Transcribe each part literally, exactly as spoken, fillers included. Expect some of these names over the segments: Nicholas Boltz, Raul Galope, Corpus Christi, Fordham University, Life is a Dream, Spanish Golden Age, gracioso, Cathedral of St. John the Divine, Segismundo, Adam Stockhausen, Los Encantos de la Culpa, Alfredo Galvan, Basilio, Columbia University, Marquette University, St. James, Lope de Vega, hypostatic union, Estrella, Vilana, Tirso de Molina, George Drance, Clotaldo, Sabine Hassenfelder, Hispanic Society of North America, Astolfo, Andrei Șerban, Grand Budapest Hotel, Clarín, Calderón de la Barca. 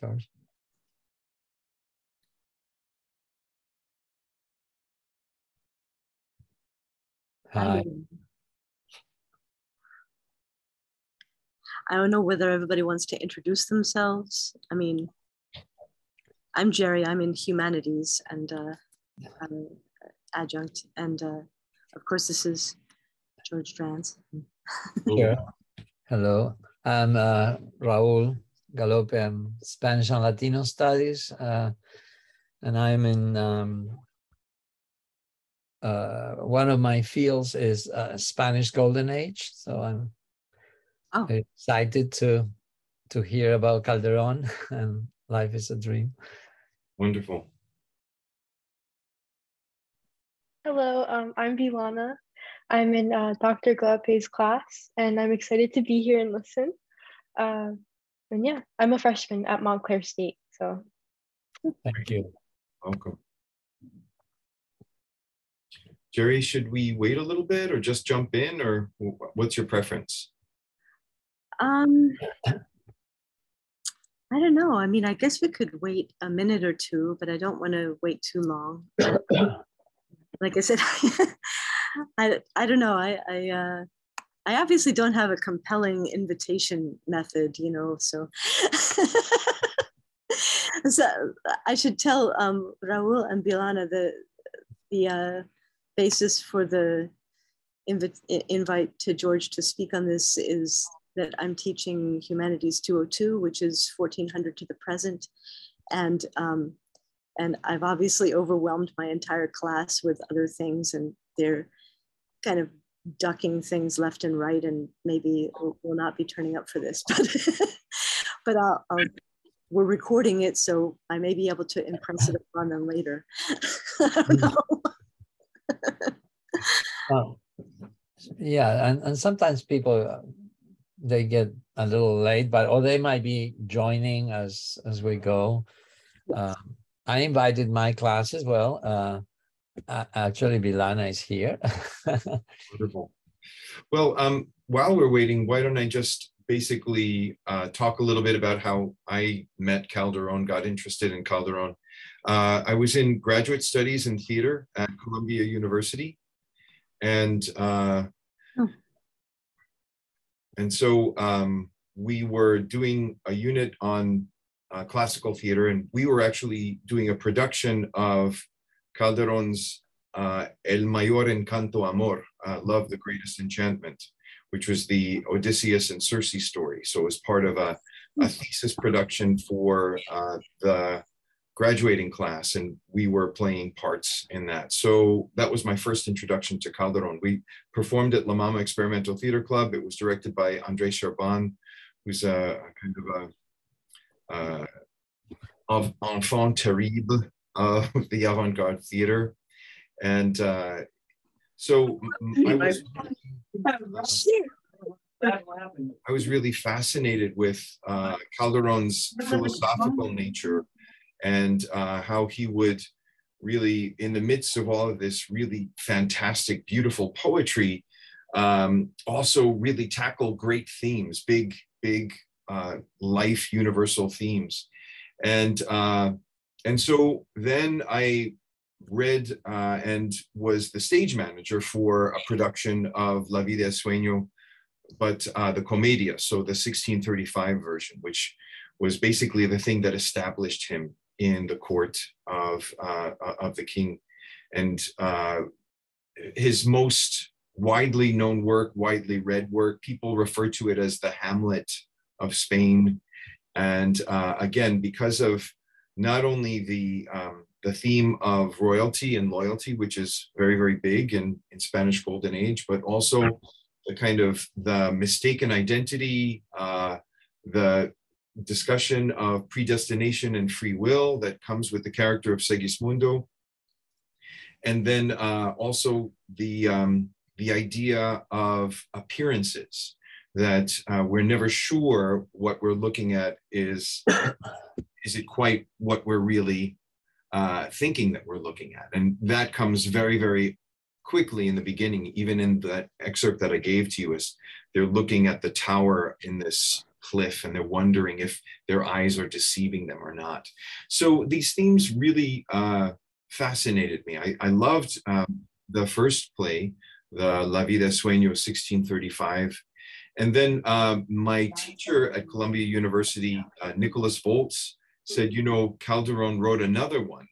stars. Hi. I don't know whether everybody wants to introduce themselves. I mean, I'm Jerry, I'm in humanities and uh, I'm adjunct. And uh, of course, this is George Drance. Yeah. Hello, I'm uh, Raul Galope, I'm Spanish and Latino Studies. Uh, and I'm in, um, uh, one of my fields is uh, Spanish Golden Age. So I'm Oh. excited to to hear about Calderón and Life is a Dream. Wonderful. Hello, um, I'm Vilana. I'm in uh, Doctor Galope's class, and I'm excited to be here and listen. Uh, and yeah, I'm a freshman at Montclair State, so. Thank you. Welcome. Jerry, should we wait a little bit or just jump in, or what's your preference? Um, I don't know. I mean, I guess we could wait a minute or two, but I don't want to wait too long. Like I said, I, I don't know. I, I, uh, I obviously don't have a compelling invitation method, you know, so, so I should tell um, Raul and Vilana the, the uh, basis for the inv invite to George to speak on this is that I'm teaching Humanities two oh two, which is fourteen hundred to the present. And, um, and I've obviously overwhelmed my entire class with other things, and they're kind of ducking things left and right, and maybe will not be turning up for this. But, but I'll, I'll, we're recording it, so I may be able to impress it upon them later. I don't know. um, yeah, and, and sometimes people, uh, they get a little late, but or they might be joining as as we go. Uh, I invited my class as well. Uh, actually, Vilana is here. Wonderful. Well, um, while we're waiting, why don't I just basically uh, talk a little bit about how I met Calderón, got interested in Calderón. Uh, I was in graduate studies in theater at Columbia University, and. Uh, oh. And so um, we were doing a unit on uh, classical theater, and we were actually doing a production of Calderón's uh, El Mayor Encanto Amor, uh, Love, the Greatest Enchantment, which was the Odysseus and Circe story. So it was part of a, a thesis production for uh, the graduating class, and we were playing parts in that. So that was my first introduction to Calderón. We performed at La Mama Experimental Theater Club. It was directed by Andrei Șerban, who's a, a kind of a uh, of enfant terrible of the avant-garde theater. And uh, so I was, I was really fascinated with uh, Calderón's philosophical nature, and uh, how he would really, in the midst of all of this really fantastic, beautiful poetry, um, also really tackle great themes, big, big uh, life universal themes. And, uh, and so then I read uh, and was the stage manager for a production of La Vida es Sueño, but uh, the Commedia, so the sixteen thirty-five version, which was basically the thing that established him in the court of uh, of the king, and uh, his most widely known work, widely read work. People refer to it as the Hamlet of Spain, and uh, again, because of not only the um, the theme of royalty and loyalty, which is very very big in in Spanish Golden Age, but also the kind of the mistaken identity, uh, the discussion of predestination and free will that comes with the character of Segismundo, and then uh, also the um, the idea of appearances, that uh, we're never sure what we're looking at is is it quite what we're really uh, thinking that we're looking at, and that comes very very quickly in the beginning. Even in that excerpt that I gave to you, is they're looking at the tower in this cliff, and they're wondering if their eyes are deceiving them or not. So these themes really uh, fascinated me. I, I loved um, the first play, the La Vida Sueño of sixteen thirty-five. And then uh, my teacher at Columbia University, uh, Nicholas Boltz, said, you know, Calderón wrote another one.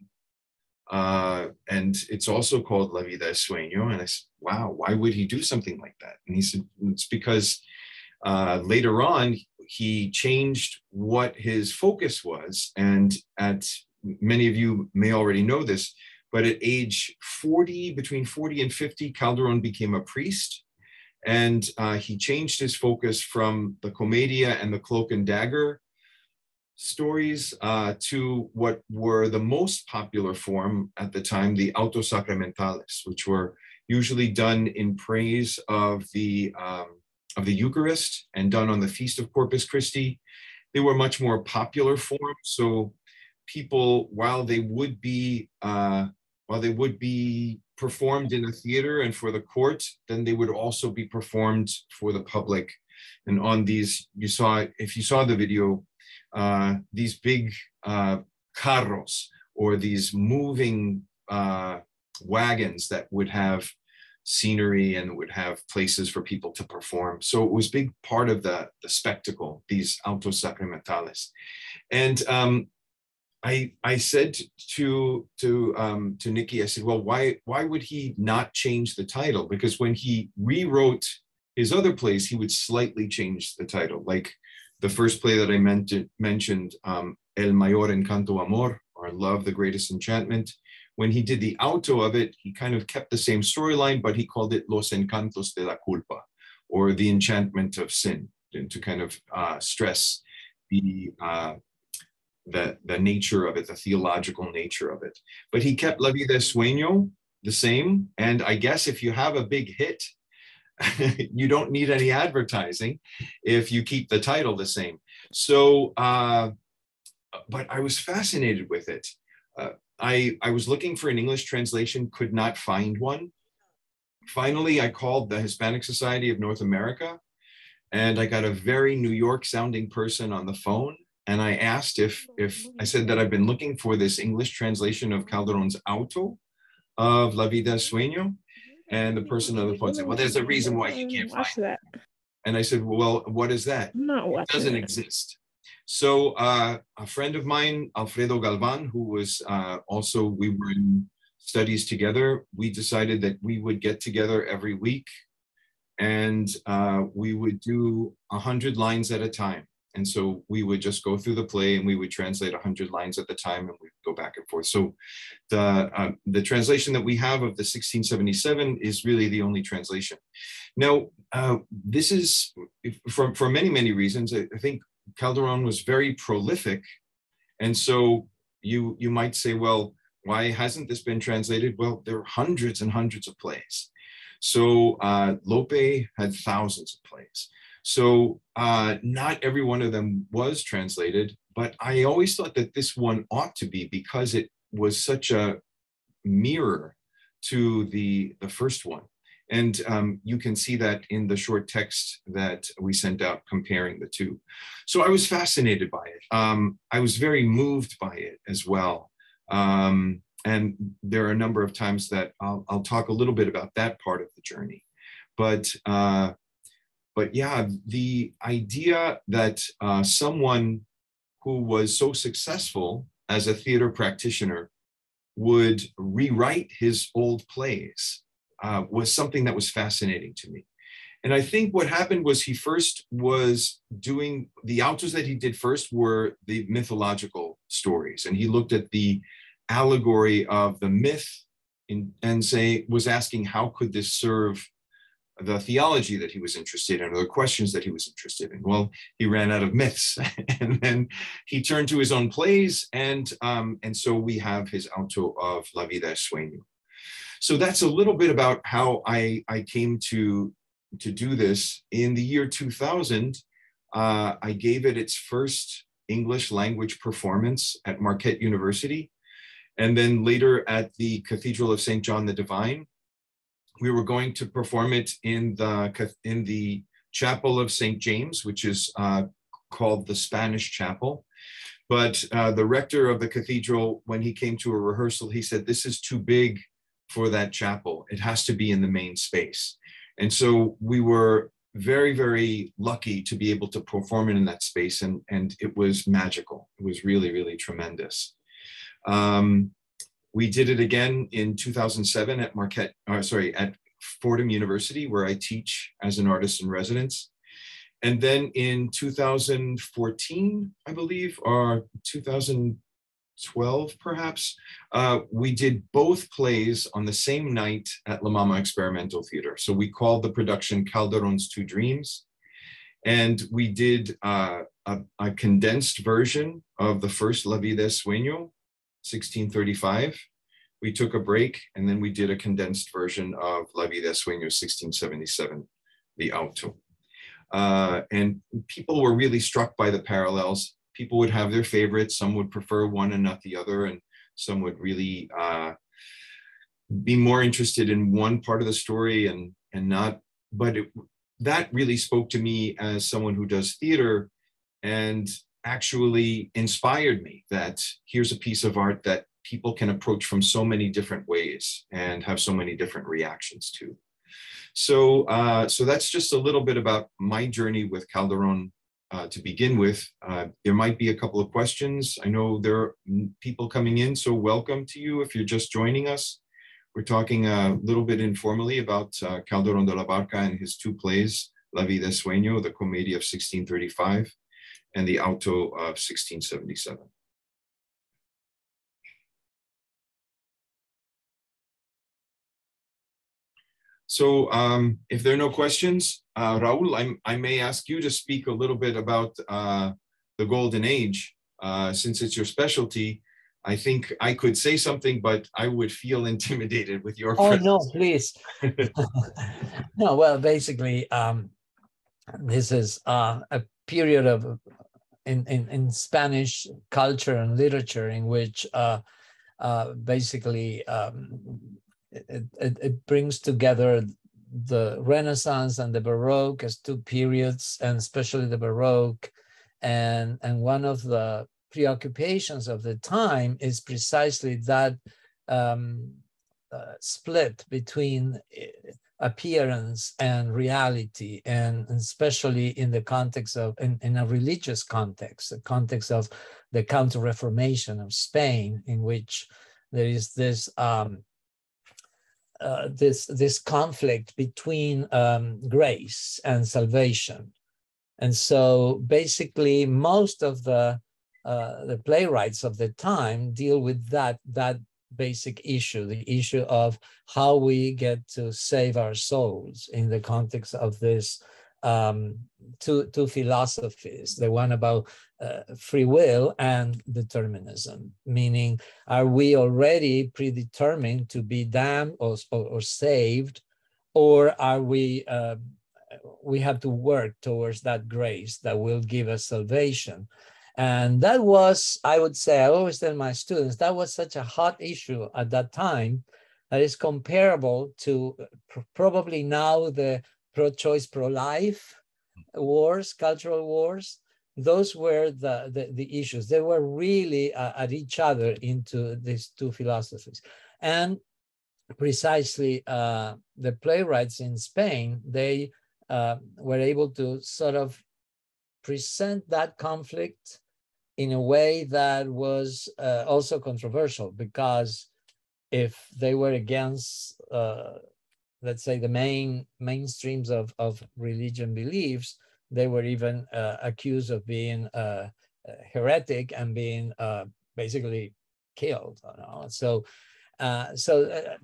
Uh, and it's also called La Vida es Sueño. And I said, wow, why would he do something like that? And he said, it's because uh, later on, he changed what his focus was. And at, many of you may already know this, but at age forty, between forty and fifty, Calderón became a priest. And uh, he changed his focus from the Commedia and the Cloak and Dagger stories uh, to what were the most popular form at the time, the autos sacramentales, which were usually done in praise of the, um, of the Eucharist and done on the Feast of Corpus Christi. They were much more popular form. So people, while they would be, uh, while they would be performed in a theater and for the court, then they would also be performed for the public. And on these, you saw, if you saw the video, Uh, these big uh, carros, or these moving uh, wagons that would have scenery and would have places for people to perform. So it was a big part of the, the spectacle, these autos sacramentales. And um, I, I said to, to, um, to Nikki, I said, well, why, why would he not change the title? Because when he rewrote his other plays, he would slightly change the title. Like, the first play that I meant to, mentioned, um, El Mayor Encanto Amor, or Love, the Greatest Enchantment, when he did the auto of it, he kind of kept the same storyline, but he called it Los Encantos de la Culpa, or The Enchantment of Sin, and to kind of uh, stress the, uh, the, the nature of it, the theological nature of it. But he kept La Vida es Sueño the same, and I guess if you have a big hit, you don't need any advertising if you keep the title the same. So, uh, but I was fascinated with it. Uh, I, I was looking for an English translation, could not find one. Finally, I called the Hispanic Society of North America, and I got a very New York sounding person on the phone. And I asked if, if I said that I've been looking for this English translation of Calderón's auto of La Vida es Sueño. And the person on the phone said, well, there's a reason why you can't find that. And I said, well, what is that? No, it doesn't exist. So uh, a friend of mine, Alfredo Galvan, who was uh, also, we were in studies together, we decided that we would get together every week and uh, we would do one hundred lines at a time. And so we would just go through the play and we would translate one hundred lines at the time, and we'd go back and forth. So the, uh, the translation that we have of the sixteen seventy-seven is really the only translation. Now, uh, this is, for, for many, many reasons, I, I think Calderón was very prolific. And so you, you might say, well, why hasn't this been translated? Well, there are hundreds and hundreds of plays. So uh, Lope had thousands of plays. So uh, not every one of them was translated, but I always thought that this one ought to be, because it was such a mirror to the, the first one. And um, you can see that in the short text that we sent out comparing the two. So I was fascinated by it. Um, I was very moved by it as well. Um, and there are a number of times that I'll, I'll talk a little bit about that part of the journey. But uh, But yeah, the idea that uh, someone who was so successful as a theater practitioner would rewrite his old plays uh, was something that was fascinating to me. And I think what happened was he first was doing, the autos that he did first were the mythological stories. And he looked at the allegory of the myth in, and say, was asking, how could this serve the theology that he was interested in, or the questions that he was interested in? Well, he ran out of myths, and then he turned to his own plays, and um, and so we have his auto of La Vida es Sueño. So that's a little bit about how I, I came to, to do this. In the year two thousand, uh, I gave it its first English language performance at Marquette University, and then later at the Cathedral of Saint John the Divine. We were going to perform it in the, in the Chapel of Saint James, which is uh, called the Spanish Chapel. But uh, the rector of the cathedral, when he came to a rehearsal, he said, this is too big for that chapel. It has to be in the main space. And so we were very, very lucky to be able to perform it in that space. And, and it was magical. It was really, really tremendous. Um, we did it again in two thousand seven at Marquette, uh, sorry, at Fordham University, where I teach as an artist in residence. And then in two thousand fourteen, I believe, or two thousand twelve, perhaps, uh, we did both plays on the same night at La Mama Experimental Theater. So we called the production Calderon's Two Dreams. And we did uh, a, a condensed version of the first La Vida es Sueño, sixteen thirty-five. We took a break, and then we did a condensed version of La Vida es Sueño, sixteen seventy-seven, the auto. Uh, and people were really struck by the parallels. People would have their favorites. Some would prefer one and not the other, and some would really uh, be more interested in one part of the story and, and not. But it, that really spoke to me as someone who does theater, and actually inspired me that here's a piece of art that people can approach from so many different ways and have so many different reactions to. So, uh, so that's just a little bit about my journey with Calderón uh, to begin with. Uh, there might be a couple of questions. I know there are people coming in, so welcome to you if you're just joining us. We're talking a little bit informally about uh, Calderón de la Barca and his two plays, La Vida es Sueño, the Comedia of sixteen thirty-five, and the Auto of sixteen seventy-seven. So um, if there are no questions, uh, Raul, I'm, I may ask you to speak a little bit about uh, the Golden Age, uh, since it's your specialty. I think I could say something, but I would feel intimidated with your Oh, presence. No, please. No, well, basically, um, this is uh, a period of, in, in, in Spanish culture and literature, in which uh, uh, basically, um, It, it, it brings together the Renaissance and the Baroque as two periods, and especially the Baroque. And, and one of the preoccupations of the time is precisely that um, uh, split between appearance and reality, and, and especially in the context of, in, in a religious context, the context of the Counter-Reformation of Spain, in which there is this um, Uh, this this conflict between um, grace and salvation. And so basically most of the uh, the playwrights of the time deal with that that basic issue, the issue of how we get to save our souls in the context of this um, two two philosophies, the one about uh, free will and determinism, meaning, are we already predetermined to be damned or, or, or saved, or are we uh, we have to work towards that grace that will give us salvation? And that was, I would say, I always tell my students, that was such a hot issue at that time that is comparable to pr probably now the pro-choice, pro-life wars, cultural wars. Those were the, the, the issues. They were really uh, at each other into these two philosophies. And precisely uh, the playwrights in Spain, they uh, were able to sort of present that conflict in a way that was uh, also controversial, because if they were against, uh, let's say, the main mainstreams of, of religion beliefs, they were even uh, accused of being uh, heretic and being uh, basically killed. You know? So, uh, so uh,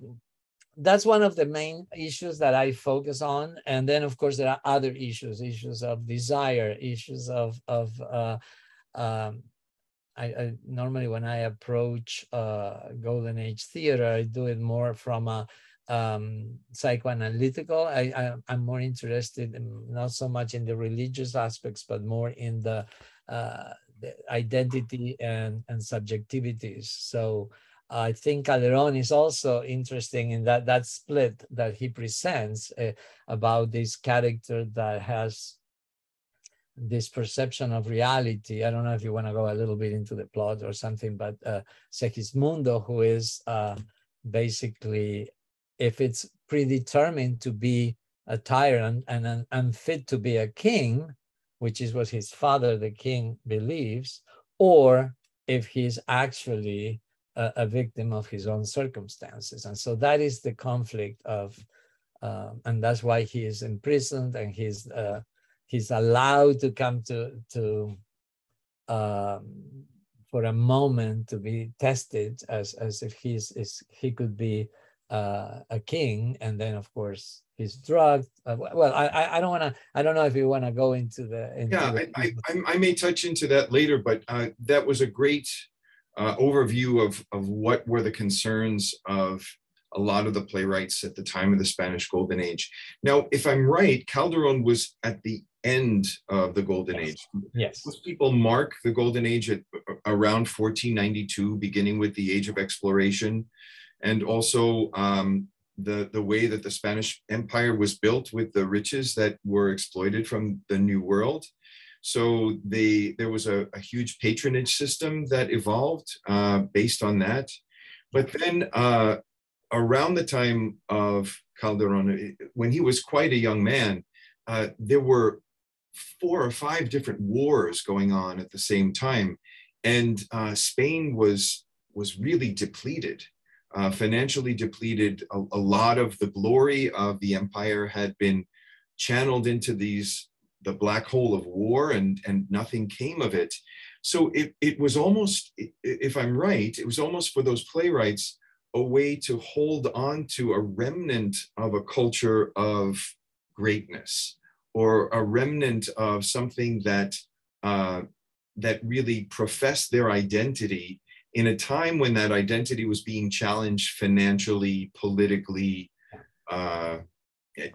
that's one of the main issues that I focus on. And then, of course, there are other issues, issues of desire, issues of, of uh, um, I, I normally when I approach uh, Golden Age theater, I do it more from a um psychoanalytical. I, I I'm more interested in, not so much in the religious aspects, but more in the, uh, the identity and and subjectivities. So I think Calderón is also interesting in that that split that he presents uh, about this character that has this perception of reality. I don't know if you want to go a little bit into the plot or something, but uh, Segismundo, who is uh, basically, if it's predetermined to be a tyrant and an unfit to be a king, which is what his father, the king, believes, or if he's actually a, a victim of his own circumstances. And so that is the conflict of, uh, and that's why he is imprisoned and he's, uh, he's allowed to come to, to um, for a moment to be tested as, as if he's, is, he could be uh, a king. And then of course, he's drugged. Uh, well, I I don't want to. I don't know if you want to go into the. Into yeah, the... I, I I may touch into that later, but uh, that was a great uh, overview of of what were the concerns of a lot of the playwrights at the time of the Spanish Golden Age. Now, if I'm right, Calderón was at the end of the Golden yes. Age. Yes. Most people mark the Golden Age at around fourteen ninety-two, beginning with the Age of Exploration, and also. Um, The, the way that the Spanish Empire was built with the riches that were exploited from the New World. So they, there was a, a huge patronage system that evolved uh, based on that. But then uh, around the time of Calderón, when he was quite a young man, uh, there were four or five different wars going on at the same time. And uh, Spain was, was really depleted. Uh, financially depleted. A, a lot of the glory of the empire had been channeled into these, the black hole of war, and, and nothing came of it. So it, it was almost, if I'm right, it was almost for those playwrights a way to hold on to a remnant of a culture of greatness, or a remnant of something that, uh, that really professed their identity in a time when that identity was being challenged financially, politically, uh,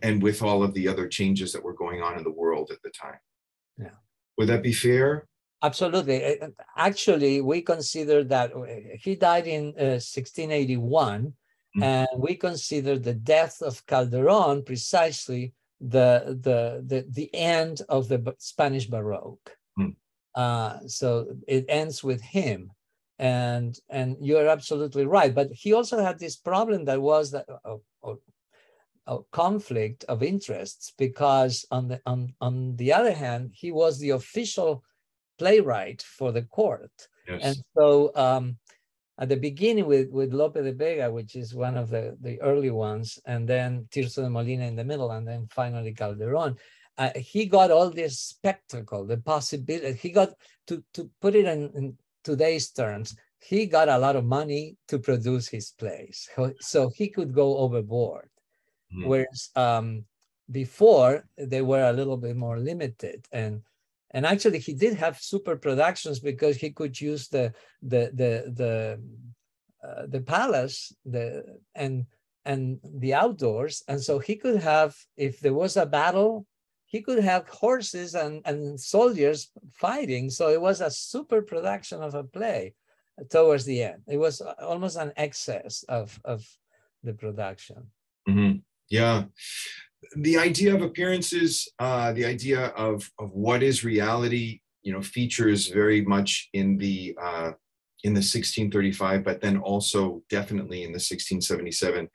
and with all of the other changes that were going on in the world at the time. Yeah. Would that be fair? Absolutely. Actually, we consider that he died in uh, sixteen eighty-one, mm-hmm. and we consider the death of Calderón precisely the, the, the, the end of the Spanish Baroque. Mm-hmm. Uh, so it ends with him. And and you're absolutely right. But he also had this problem that was that a, a, a conflict of interests, because on the on, on the other hand, he was the official playwright for the court. Yes. And so um, at the beginning with, with Lope de Vega, which is one of the, the early ones, and then Tirso de Molina in the middle, and then finally Calderón, uh, he got all this spectacle, the possibility, he got to, to put it in, in today's terms, he got a lot of money to produce his plays. So he could go overboard. Mm-hmm. Whereas um, before, they were a little bit more limited. And and actually, he did have super productions, because he could use the the the the, uh, the palace the and and the outdoors. And so he could have, if there was a battle, he could have horses and, and soldiers fighting. So it was a super production of a play towards the end. It was almost an excess of, of the production. Mm-hmm. Yeah. The idea of appearances, uh, the idea of, of what is reality, you know, features very much in the, uh, in the sixteen thirty-five, but then also definitely in the sixteen seventy-seven.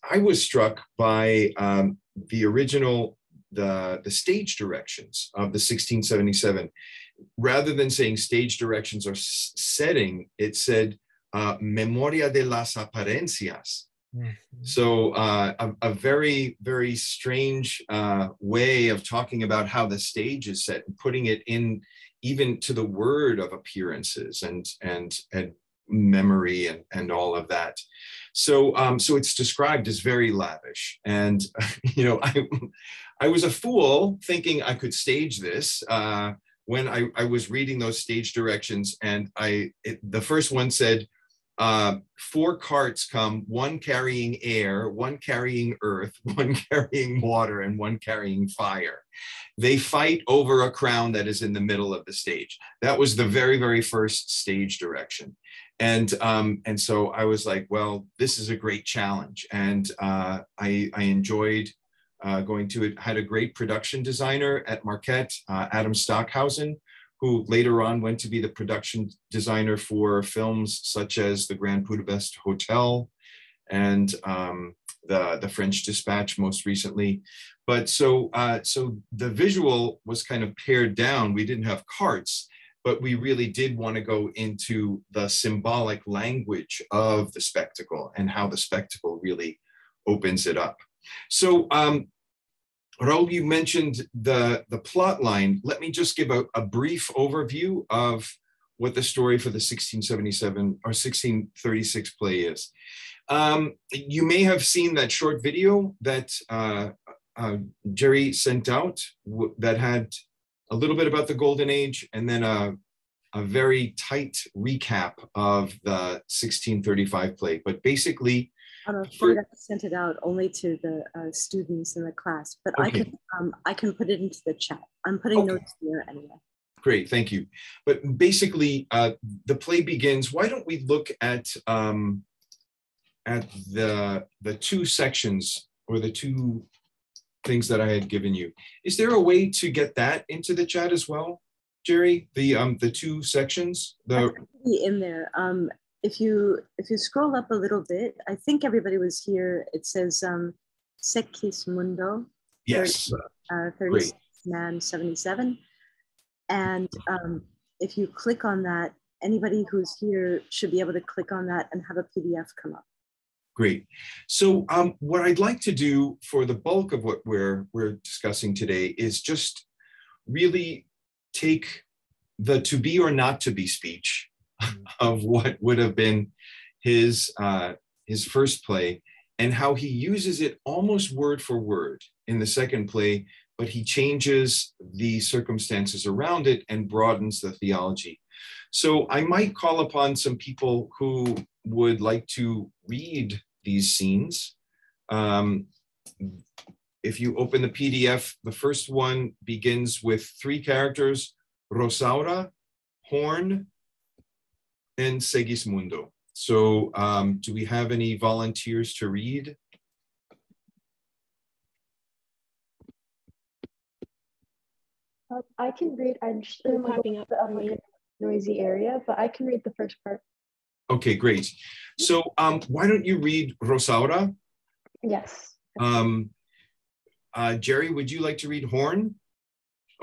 I was struck by um, the original The, the stage directions of the sixteen seventy-seven. Rather than saying stage directions or setting, it said uh, memoria de las apariencias. Mm-hmm. So uh, a, a very, very strange uh, way of talking about how the stage is set, and putting it in even to the word of appearances and, and, and memory and, and all of that. So, um, so it's described as very lavish. And, you know, I, I was a fool thinking I could stage this uh, when I, I was reading those stage directions. And I, it, the first one said, uh, four carts come, one carrying air, one carrying earth, one carrying water, and one carrying fire. They fight over a crown that is in the middle of the stage. That was the very, very first stage direction. And um, and so I was like, well, this is a great challenge. And uh, I, I enjoyed uh, going to it, had a great production designer at Marquette, uh, Adam Stockhausen, who later on went to be the production designer for films such as the Grand Budapest Hotel and um, the, the French Dispatch most recently. But so, uh, so the visual was kind of pared down. We didn't have carts, but we really did want to go into the symbolic language of the spectacle and how the spectacle really opens it up. So, um, Raul, you mentioned the, the plot line. Let me just give a, a brief overview of what the story for the sixteen seventy-seven or sixteen thirty-six play is. Um, you may have seen that short video that uh, uh, Jerry sent out that had a little bit about the Golden Age and then a, a very tight recap of the sixteen thirty-five play. But basically, I don't know if I sent it out only to the uh, students in the class, but okay. I can um, I can put it into the chat. I'm putting okay. notes here anyway. Great, thank you. But basically, uh, the play begins. Why don't we look at um, at the the two sections or the two things that I had given you? Is there a way to get that into the chat as well, Jerry? The um the two sections. The in there. Um, If you if you scroll up a little bit, I think everybody was here. It says um, Segismundo, yes, uh, thirty-six man seventy-seven, and um, if you click on that, anybody who's here should be able to click on that and have a P D F come up. Great. So um, what I'd like to do for the bulk of what we're we're discussing today is just really take the to be or not to be speech of what would have been his, uh, his first play and how he uses it almost word for word in the second play, but he changes the circumstances around it and broadens the theology. So I might call upon some people who would like to read these scenes. Um, if you open the P D F, the first one begins with three characters, Rosaura, Horn, and Segismundo. So um, do we have any volunteers to read? Uh, I can read. I'm just popping up the noisy area, but I can read the first part. Okay, great. So um, why don't you read Rosaura? Yes. Um, uh, Jerry, would you like to read Horn?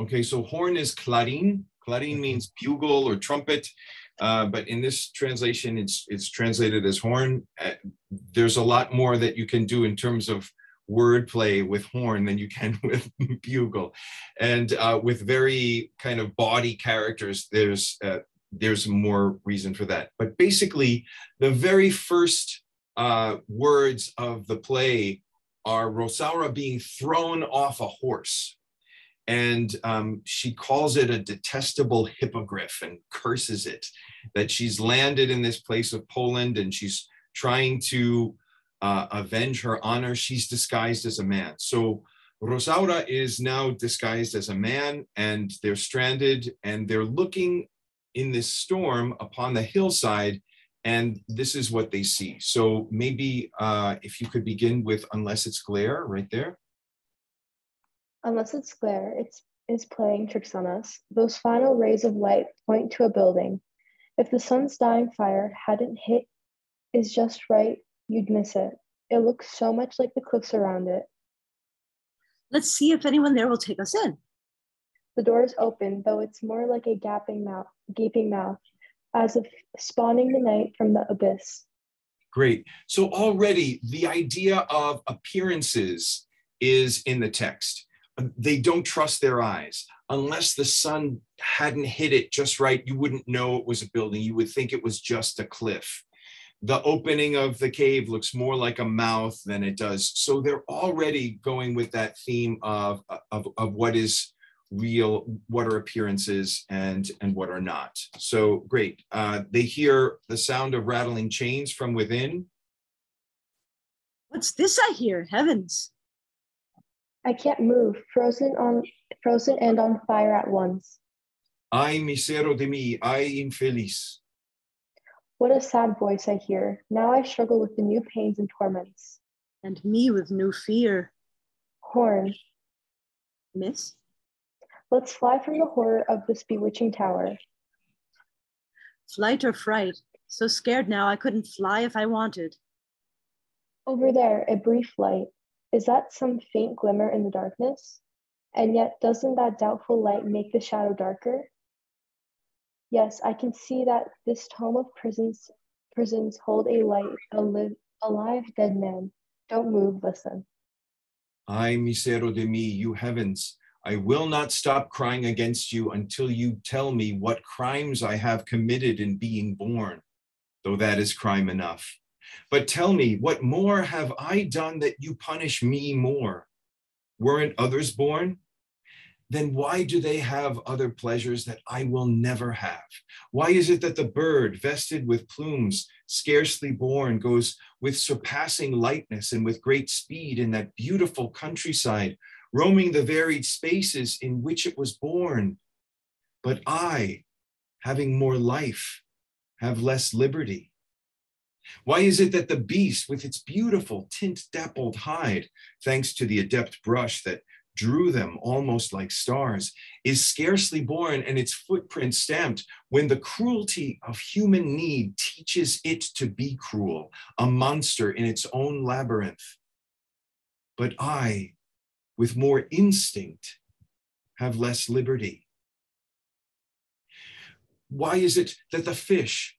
Okay, so Horn is Clarín. Clarín means bugle or trumpet. Uh, but in this translation, it's, it's translated as horn. Uh, there's a lot more that you can do in terms of wordplay with horn than you can with bugle. And uh, with very kind of bawdy characters, there's, uh, there's more reason for that. But basically, the very first uh, words of the play are Rosaura being thrown off a horse. And um, she calls it a detestable hippogriff and curses it, that she's landed in this place of Poland and she's trying to uh, avenge her honor. She's disguised as a man. So Rosaura is now disguised as a man and they're stranded and they're looking in this storm upon the hillside and this is what they see. So maybe uh, if you could begin with Unless It's Glare right there. Unless it's glare, it's is playing tricks on us. Those final rays of light point to a building. If the sun's dying fire hadn't hit is just right, you'd miss it. It looks so much like the cliffs around it. Let's see if anyone there will take us in. The door is open, though it's more like a gaping mouth, gaping mouth, as if spawning the night from the abyss. Great. So already the idea of appearances is in the text. They don't trust their eyes. Unless the sun hadn't hit it just right, you wouldn't know it was a building. You would think it was just a cliff. The opening of the cave looks more like a mouth than it does. So they're already going with that theme of, of, of what is real, what are appearances and, and what are not. So great. Uh, they hear the sound of rattling chains from within. What's this I hear? Heavens. I can't move, frozen on, frozen and on fire at once. Ay, misero de mí, ay, infeliz. What a sad voice I hear. Now I struggle with the new pains and torments. And me with new fear. Horn. Miss? Let's fly from the horror of this bewitching tower. Flight or fright? So scared now I couldn't fly if I wanted. Over there, a brief light. Is that some faint glimmer in the darkness? And yet, doesn't that doubtful light make the shadow darker? Yes, I can see that this tome of prisons, prisons hold a light, a live, alive dead man. Don't move, listen. Ay, misero de mí, you heavens. I will not stop crying against you until you tell me what crimes I have committed in being born, though that is crime enough. But tell me, what more have I done that you punish me more? Weren't others born? Then why do they have other pleasures that I will never have? Why is it that the bird, vested with plumes, scarcely born, goes with surpassing lightness and with great speed in that beautiful countryside, roaming the varied spaces in which it was born? But I, having more life, have less liberty. Why is it that the beast, with its beautiful tint-dappled hide, thanks to the adept brush that drew them almost like stars, is scarcely born and its footprint stamped when the cruelty of human need teaches it to be cruel, a monster in its own labyrinth? But I, with more instinct, have less liberty. Why is it that the fish,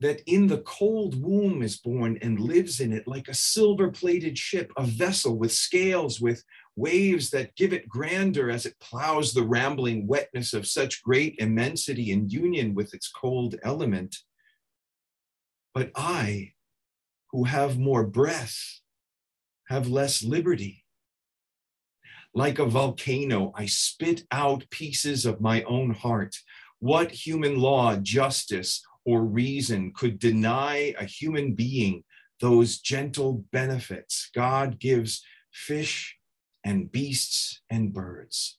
that in the cold womb is born and lives in it like a silver-plated ship, a vessel with scales, with waves that give it grandeur as it plows the rambling wetness of such great immensity in union with its cold element? But I, who have more breath, have less liberty. Like a volcano, I spit out pieces of my own heart. What human law, justice, or reason could deny a human being those gentle benefits God gives fish and beasts and birds?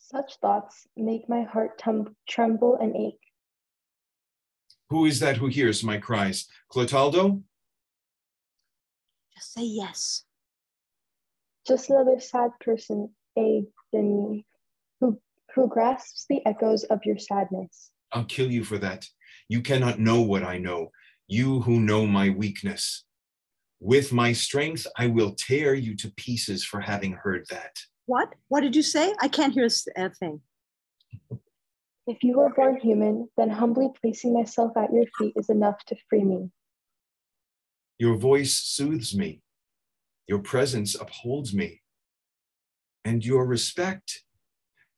Such thoughts make my heart tremble and ache. Who is that who hears my cries? Clotaldo? Just say yes. Just another sad person, A, than me, who, who grasps the echoes of your sadness. I'll kill you for that. You cannot know what I know, you who know my weakness. With my strength, I will tear you to pieces for having heard that. What? What did you say? I can't hear a thing. If you were born human, then humbly placing myself at your feet is enough to free me. Your voice soothes me. Your presence upholds me. And your respect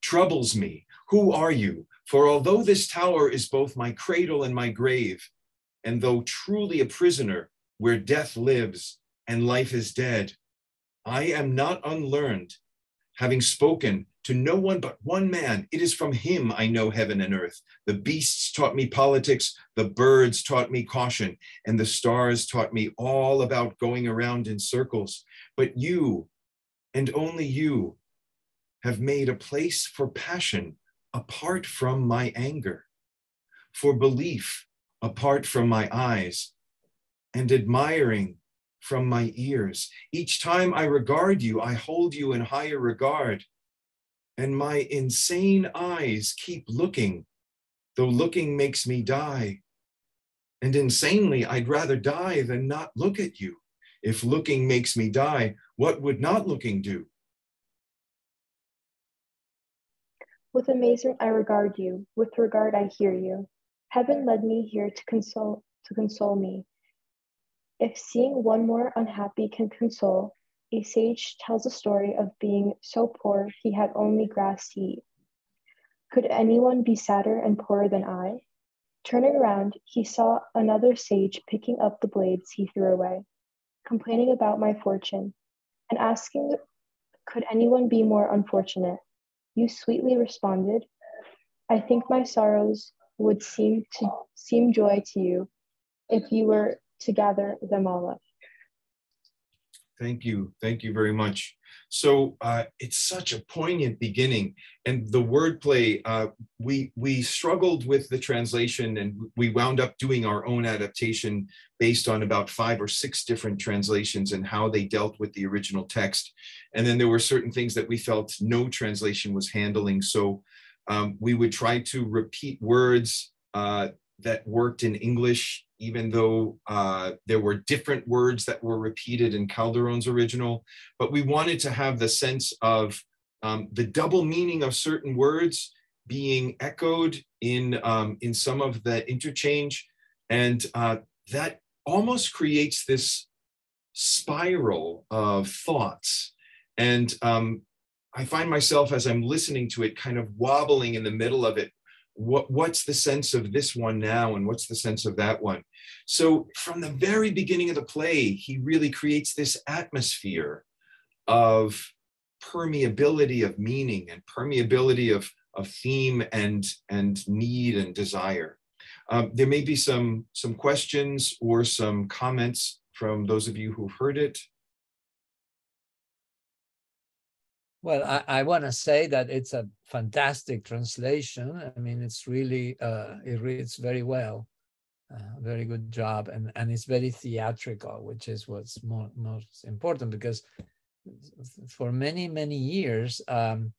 troubles me. Who are you? For although this tower is both my cradle and my grave, and though truly a prisoner where death lives and life is dead, I am not unlearned, having spoken to no one but one man. It is from him I know heaven and earth. The beasts taught me politics, the birds taught me caution, and the stars taught me all about going around in circles. But you, and only you, have made a place for passion apart from my anger, for belief apart from my eyes, and admiring from my ears. Each time I regard you, I hold you in higher regard, and my insane eyes keep looking, though looking makes me die. And insanely, I'd rather die than not look at you. If looking makes me die, what would not looking do? With amazement I regard you, with regard I hear you. Heaven led me here to console, to console me. If seeing one more unhappy can console, a sage tells a story of being so poor he had only grass to eat. Could anyone be sadder and poorer than I? Turning around, he saw another sage picking up the blades he threw away, complaining about my fortune, and asking, could anyone be more unfortunate? You sweetly responded, I think my sorrows would seem to seem joy to you if you were to gather them all up. Thank you. Thank you very much. So uh, it's such a poignant beginning. And the wordplay, uh, we, we struggled with the translation, and we wound up doing our own adaptation based on about five or six different translations and how they dealt with the original text. And then there were certain things that we felt no translation was handling. So um, we would try to repeat words uh, that worked in English, even though uh, there were different words that were repeated in Calderon's original. But we wanted to have the sense of um, the double meaning of certain words being echoed in, um, in some of the interchange. And uh, that almost creates this spiral of thoughts. And um, I find myself, as I'm listening to it, kind of wobbling in the middle of it. What, what's the sense of this one now, and what's the sense of that one? So from the very beginning of the play, he really creates this atmosphere of permeability of meaning and permeability of, of theme and, and need and desire. Um, there may be some, some questions or some comments from those of you who've heard it. Well, I, I want to say that it's a fantastic translation. I mean, it's really, uh, it reads very well, uh, very good job. And, and it's very theatrical, which is what's more, most important, because for many, many years, um,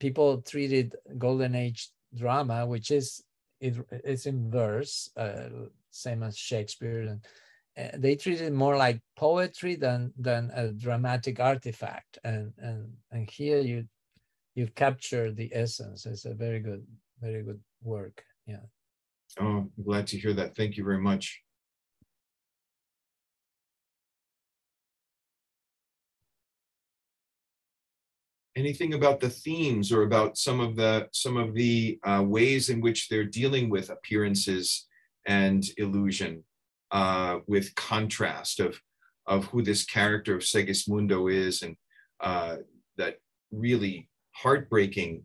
people treated Golden Age drama, which is, it, it's in verse, uh, same as Shakespeare. And uh, they treated it more like poetry than, than a dramatic artifact. And, and, and here you, you've captured the essence. It's a very good, very good work. Yeah. Oh, I'm glad to hear that. Thank you very much. Anything about the themes or about some of the some of the uh, ways in which they're dealing with appearances and illusion, uh, with contrast of of who this character of Segismundo is, and uh, that really heartbreaking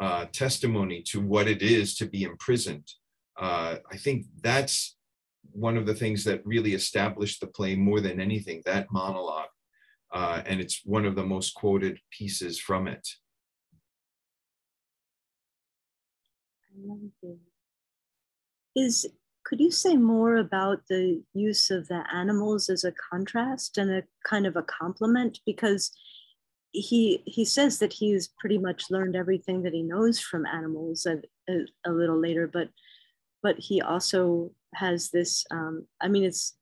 uh, testimony to what it is to be imprisoned. Uh, I think that's one of the things that really established the play more than anything, that monologue. Uh, and it's one of the most quoted pieces from it. Is, could you say more about the use of the animals as a contrast and a kind of a complement? Because He he says that he's pretty much learned everything that he knows from animals a, a, a little later, but but he also has this. Um, I mean, it's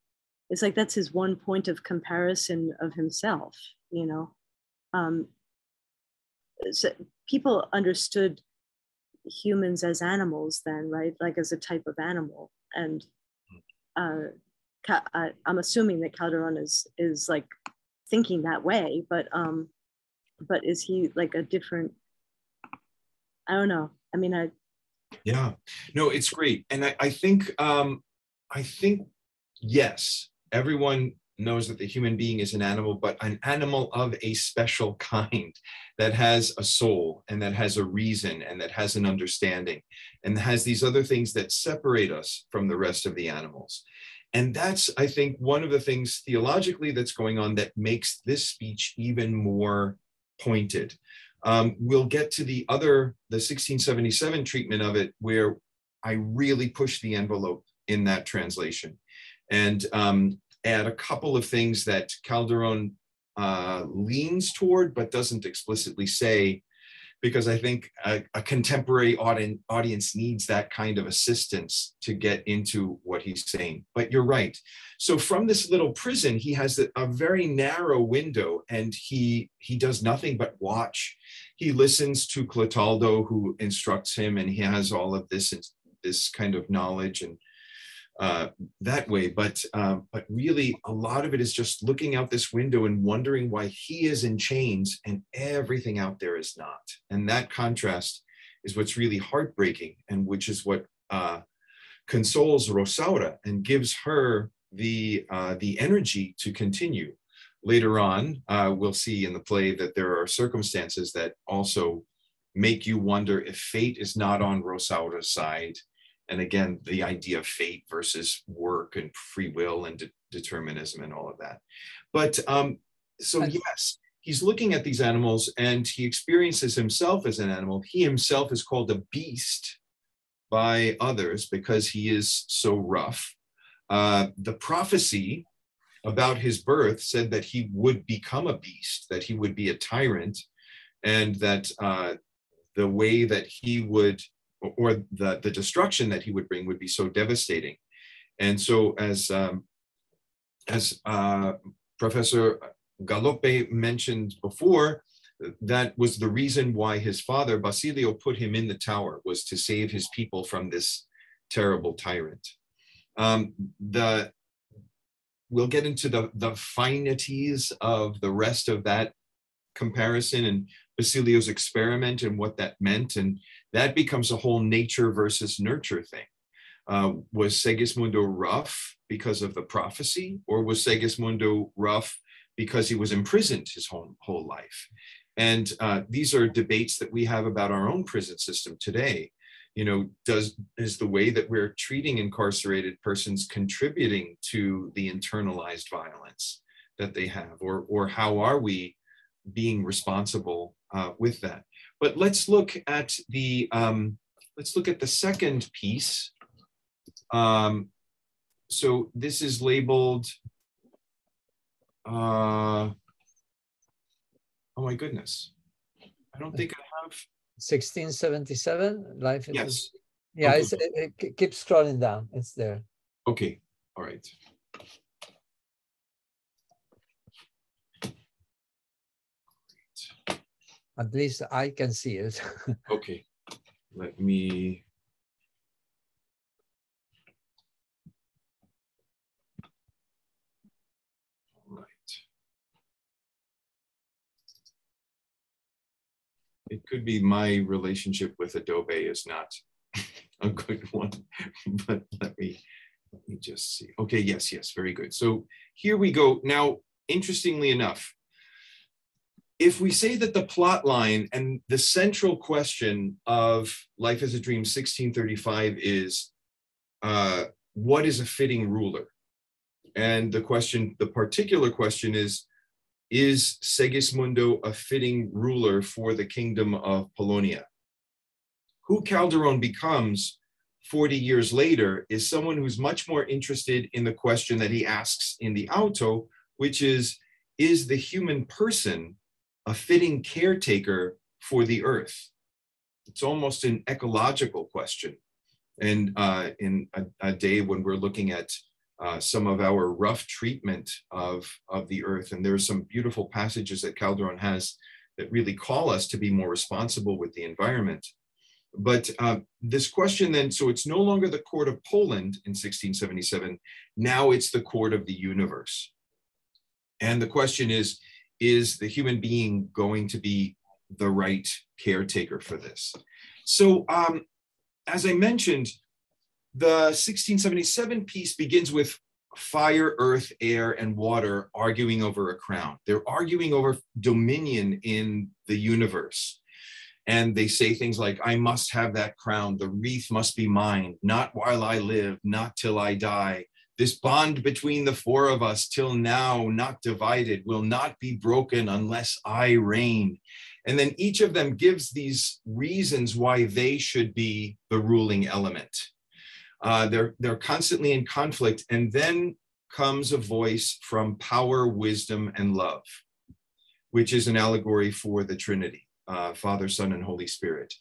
it's like that's his one point of comparison of himself. You know, um, so people understood humans as animals then, right? Like as a type of animal, and uh, I, I'm assuming that Calderon is is like thinking that way, but. Um, But is he like a different, I don't know. I mean, I. Yeah, no, it's great. And I, I think, um, I think, yes, everyone knows that the human being is an animal, but an animal of a special kind that has a soul and that has a reason and that has an understanding and has these other things that separate us from the rest of the animals. And that's, I think, one of the things theologically that's going on that makes this speech even more pointed. Um, we'll get to the other, the sixteen seventy-seven treatment of it, where I really push the envelope in that translation and um, add a couple of things that Calderon uh, leans toward but doesn't explicitly say, because I think a, a contemporary audi- audience needs that kind of assistance to get into what he's saying. But you're right. So from this little prison, he has a, a very narrow window, and he, he does nothing but watch. He listens to Clotaldo, who instructs him, and he has all of this, this kind of knowledge and uh, that way. But, um, but really, a lot of it is just looking out this window and wondering why he is in chains and everything out there is not. And that contrast is what's really heartbreaking, and which is what uh, consoles Rosaura and gives her the, uh, the energy to continue. Later on, uh, we'll see in the play that there are circumstances that also make you wonder if fate is not on Rosaura's side, And again, the idea of fate versus work and free will and de determinism and all of that. But um, so yes, he's looking at these animals and he experiences himself as an animal. He himself is called a beast by others because he is so rough. Uh, the prophecy about his birth said that he would become a beast, that he would be a tyrant, and that uh, the way that he would, or the, the destruction that he would bring would be so devastating. And so as, um, as uh, Professor Galope mentioned before, that was the reason why his father, Basilio, put him in the tower, was to save his people from this terrible tyrant. Um, the, we'll get into the, the finities of the rest of that comparison and Basilio's experiment and what that meant. And that becomes a whole nature versus nurture thing. Uh, was Segismundo rough because of the prophecy, or was Segismundo rough because he was imprisoned his whole, whole life? And uh, these are debates that we have about our own prison system today. You know, does, is the way that we're treating incarcerated persons contributing to the internalized violence that they have, or, or how are we being responsible uh, with that? But let's look at the, um, let's look at the second piece. Um, so this is labeled, uh, oh my goodness, I don't think I have. sixteen seventy-seven, Life is. Yes. Yeah, okay. It's, it, it keeps scrolling down, it's there. Okay, all right. Great. At least I can see it. Okay, let me. It could be my relationship with Adobe is not a good one, but let me, let me just see. Okay, yes, yes, very good. So here we go. Now, interestingly enough, if we say that the plot line and the central question of Life is a Dream sixteen thirty-five is, uh, what is a fitting ruler? And the question, the particular question is, is Segismundo a fitting ruler for the kingdom of Polonia? Who Calderón becomes forty years later is someone who's much more interested in the question that he asks in the auto, which is, is the human person a fitting caretaker for the earth? It's almost an ecological question. And uh, in a, a day when we're looking at Uh, some of our rough treatment of, of the earth. And there are some beautiful passages that Calderón has that really call us to be more responsible with the environment. But uh, this question then, so it's no longer the court of Poland in sixteen seventy-seven, now it's the court of the universe. And the question is, is the human being going to be the right caretaker for this? So um, as I mentioned, the sixteen seventy-seven piece begins with fire, earth, air, and water arguing over a crown. They're arguing over dominion in the universe. And they say things like, I must have that crown. The wreath must be mine. Not while I live, not till I die. This bond between the four of us till now, not divided, will not be broken unless I reign. And then each of them gives these reasons why they should be the ruling element. Uh, they're, they're constantly in conflict. And then comes a voice from power, wisdom, and love, which is an allegory for the Trinity, uh, Father, Son, and Holy Spirit.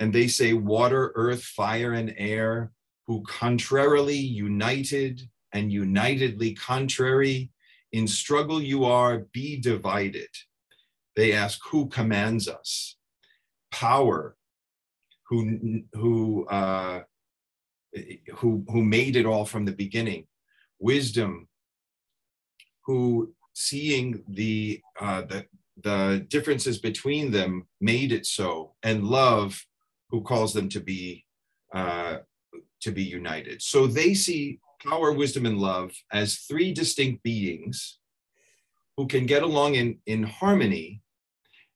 And they say water, earth, fire, and air, who contrarily united and unitedly contrary, in struggle you are, be divided. They ask, who commands us? Power, who, who, uh, Who, who made it all from the beginning, wisdom, who seeing the, uh, the, the differences between them made it so, and love, who calls them to be, uh, to be united. So they see power, wisdom, and love as three distinct beings who can get along in, in harmony,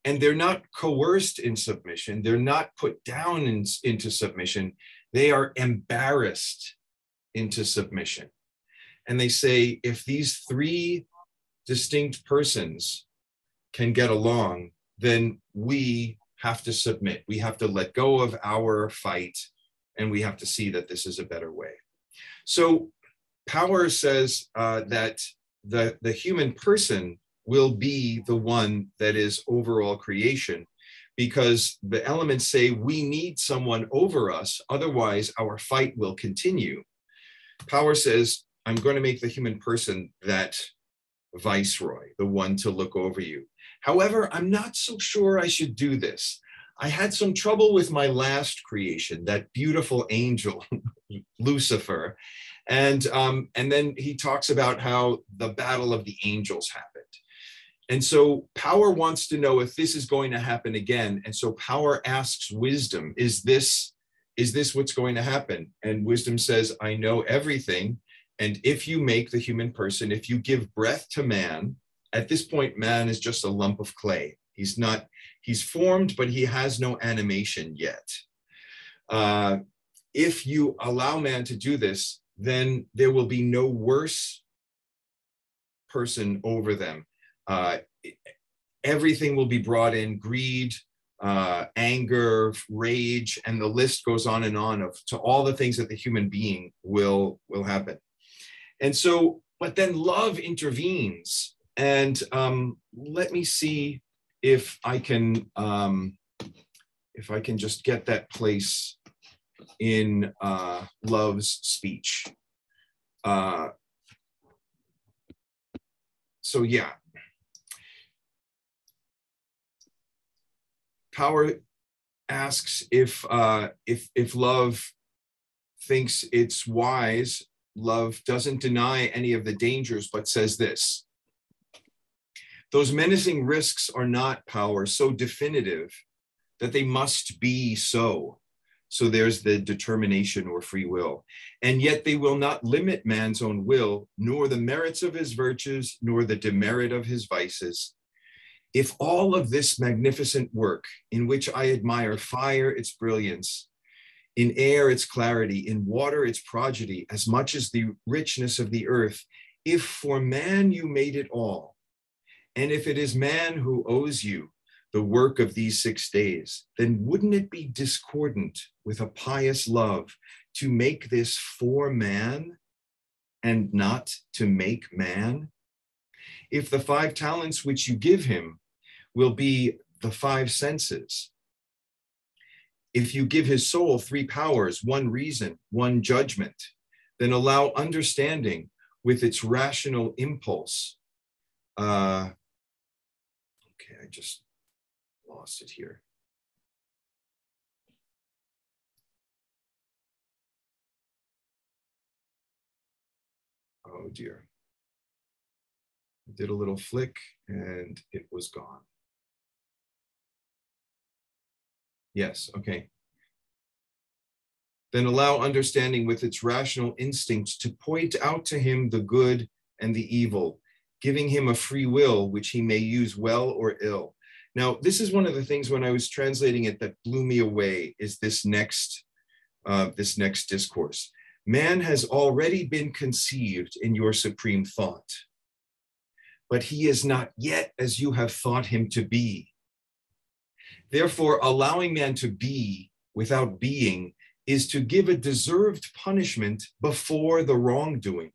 and they're not coerced in submission, they're not put down in, into submission, They are embarrassed into submission. And they say, if these three distinct persons can get along, then we have to submit. We have to let go of our fight, and we have to see that this is a better way. So power says uh, that the, the human person will be the one that is overall creation, because the elements say we need someone over us, otherwise our fight will continue. Power says, I'm going to make the human person that viceroy, the one to look over you. However, I'm not so sure I should do this. I had some trouble with my last creation, that beautiful angel, Lucifer. And, um, and then he talks about how the battle of the angels happened. And so power wants to know if this is going to happen again. And so power asks wisdom, is this, is this what's going to happen? And wisdom says, I know everything. And if you make the human person, if you give breath to man, at this point, man is just a lump of clay. He's not, he's formed, but he has no animation yet. Uh, if you allow man to do this, then there will be no worse person over them. Uh, everything will be brought in, greed, uh, anger, rage, and the list goes on and on of to all the things that the human being will, will happen. And so, but then love intervenes. And um, let me see if I can, um, if I can just get that place in uh, love's speech. Uh, so yeah. Power asks if, uh, if, if love thinks it's wise. Love doesn't deny any of the dangers, but says this. Those menacing risks are not, power, so definitive that they must be so. So there's the determination or free will. And yet they will not limit man's own will, nor the merits of his virtues, nor the demerit of his vices. If all of this magnificent work, in which I admire fire, its brilliance, in air, its clarity, in water, its prodigy, as much as the richness of the earth, if for man you made it all, and if it is man who owes you the work of these six days, then wouldn't it be discordant with a pious love to make this for man and not to make man? If the five talents which you give him will be the five senses, if you give his soul three powers, one reason, one judgment, then allow understanding with its rational impulse. Uh, okay, I just lost it here. Oh dear. I did a little flick and it was gone. Yes, okay. Then allow understanding with its rational instincts to point out to him the good and the evil, giving him a free will which he may use well or ill. Now, this is one of the things when I was translating it that blew me away, is this next, uh, this next discourse. Man has already been conceived in your supreme thought, but he is not yet as you have thought him to be. Therefore, allowing man to be without being is to give a deserved punishment before the wrongdoing.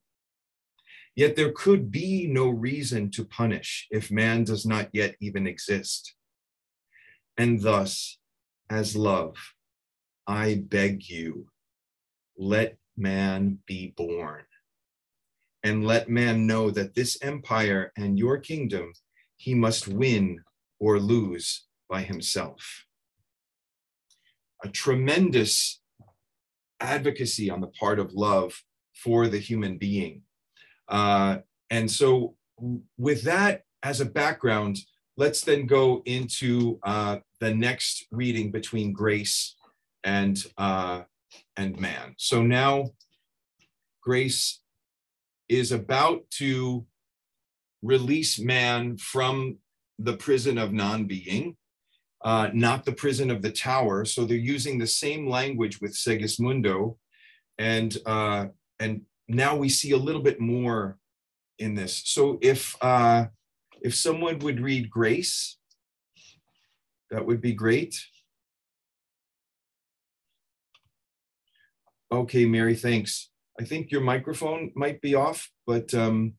Yet there could be no reason to punish if man does not yet even exist. And thus, as love, I beg you, let man be born, and let man know that this empire and your kingdom he must win or lose by himself. A tremendous advocacy on the part of love for the human being. Uh, and so with that as a background, let's then go into uh, the next reading between grace and, uh, and man. So now grace is about to release man from the prison of non-being uh, not the prison of the tower. So they're using the same language with Segismundo. And, uh, and now we see a little bit more in this. So if, uh, if someone would read Grace, that would be great. Okay, Mary, thanks. I think your microphone might be off, but um,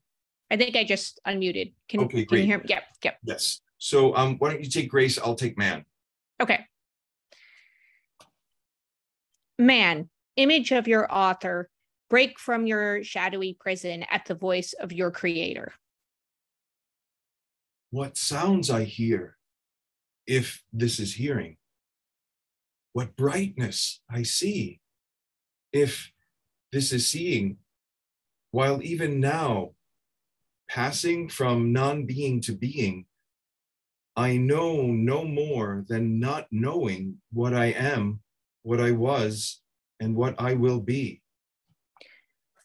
I think I just unmuted. Can, okay, can you hear me? Yep, yep. Yes. So um, why don't you take Grace? I'll take Man. Okay. Man, image of your author, break from your shadowy prison at the voice of your creator. What sounds I hear, if this is hearing. What brightness I see, if this is seeing, while even now, passing from non-being to being, I know no more than not knowing what I am, what I was, and what I will be.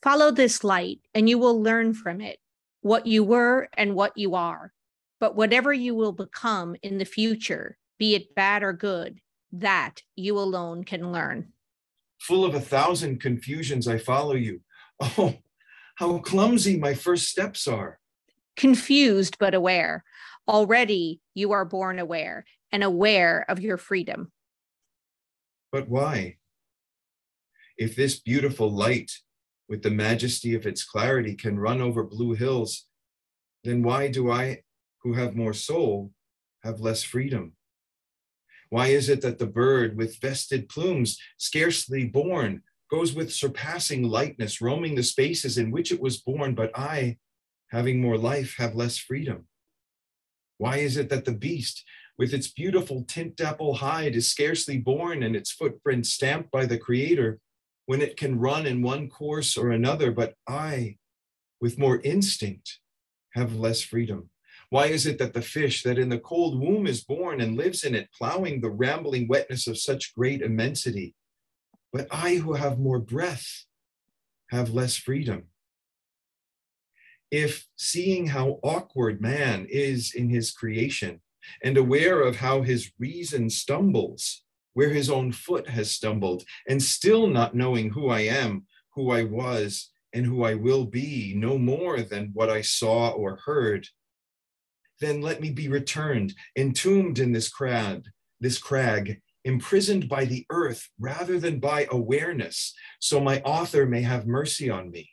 Follow this light, and you will learn from it what you were and what you are. But whatever you will become in the future, be it bad or good, that you alone can learn. Full of a thousand confusions, I follow you. Oh, how clumsy my first steps are. Confused but aware. Already you are born aware and aware of your freedom. But why? If this beautiful light, with the majesty of its clarity, can run over blue hills, then why do I, who have more soul, have less freedom? Why is it that the bird with vested plumes, scarcely born, goes with surpassing lightness, roaming the spaces in which it was born, but I, having more life, have less freedom? Why is it that the beast, with its beautiful tint-dapple hide, is scarcely born and its footprint stamped by the Creator, when it can run in one course or another, but I, with more instinct, have less freedom? Why is it that the fish that in the cold womb is born and lives in it, plowing the rambling wetness of such great immensity? But I, who have more breath, have less freedom. If seeing how awkward man is in his creation, and aware of how his reason stumbles, where his own foot has stumbled, and still not knowing who I am, who I was, and who I will be, no more than what I saw or heard, then let me be returned, entombed in this crag, this crag, imprisoned by the earth rather than by awareness, so my author may have mercy on me.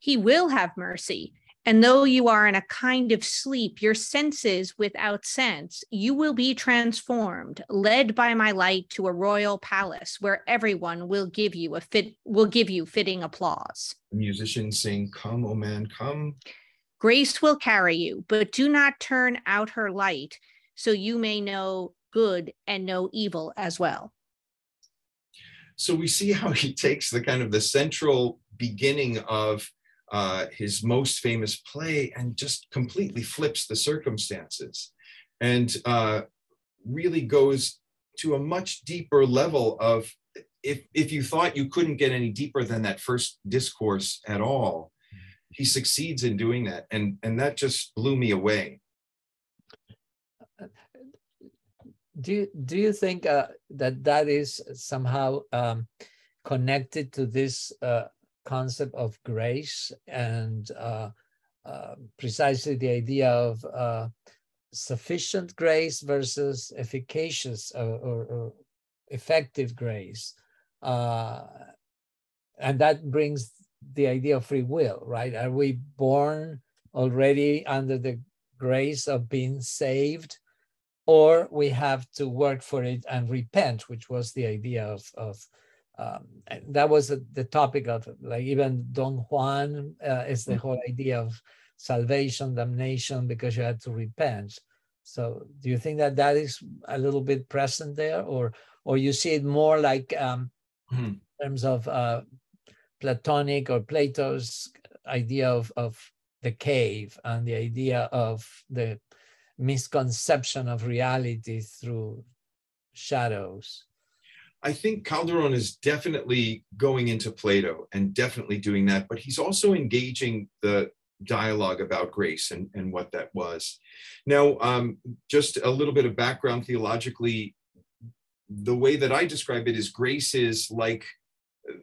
He will have mercy, and though you are in a kind of sleep, your senses without sense, you will be transformed, led by my light to a royal palace where everyone will give you a fit, will give you fitting applause. The musician saying, "Come, O man, come." Grace will carry you, but do not turn out her light, so you may know good and know evil as well. So we see how he takes the kind of the central beginning of uh, his most famous play and just completely flips the circumstances and uh, really goes to a much deeper level of, if, if you thought you couldn't get any deeper than that first discourse at all, he succeeds in doing that, and and that just blew me away. Do do you think uh, that that is somehow um, connected to this uh, concept of grace and uh, uh, precisely the idea of uh, sufficient grace versus efficacious or, or, or effective grace, uh, and that brings the idea of free will, right? Are we born already under the grace of being saved, or we have to work for it and repent, which was the idea of, of um, that was the, the topic of, like, even Don Juan uh, is the whole idea of salvation, damnation, because you had to repent. So do you think that that is a little bit present there, or or you see it more like um, mm-hmm. in terms of uh, Platonic or Plato's idea of, of the cave and the idea of the misconception of reality through shadows? I think Calderón is definitely going into Plato and definitely doing that, but he's also engaging the dialogue about grace and, and what that was. Now, um, just a little bit of background theologically, the way that I describe it is grace is like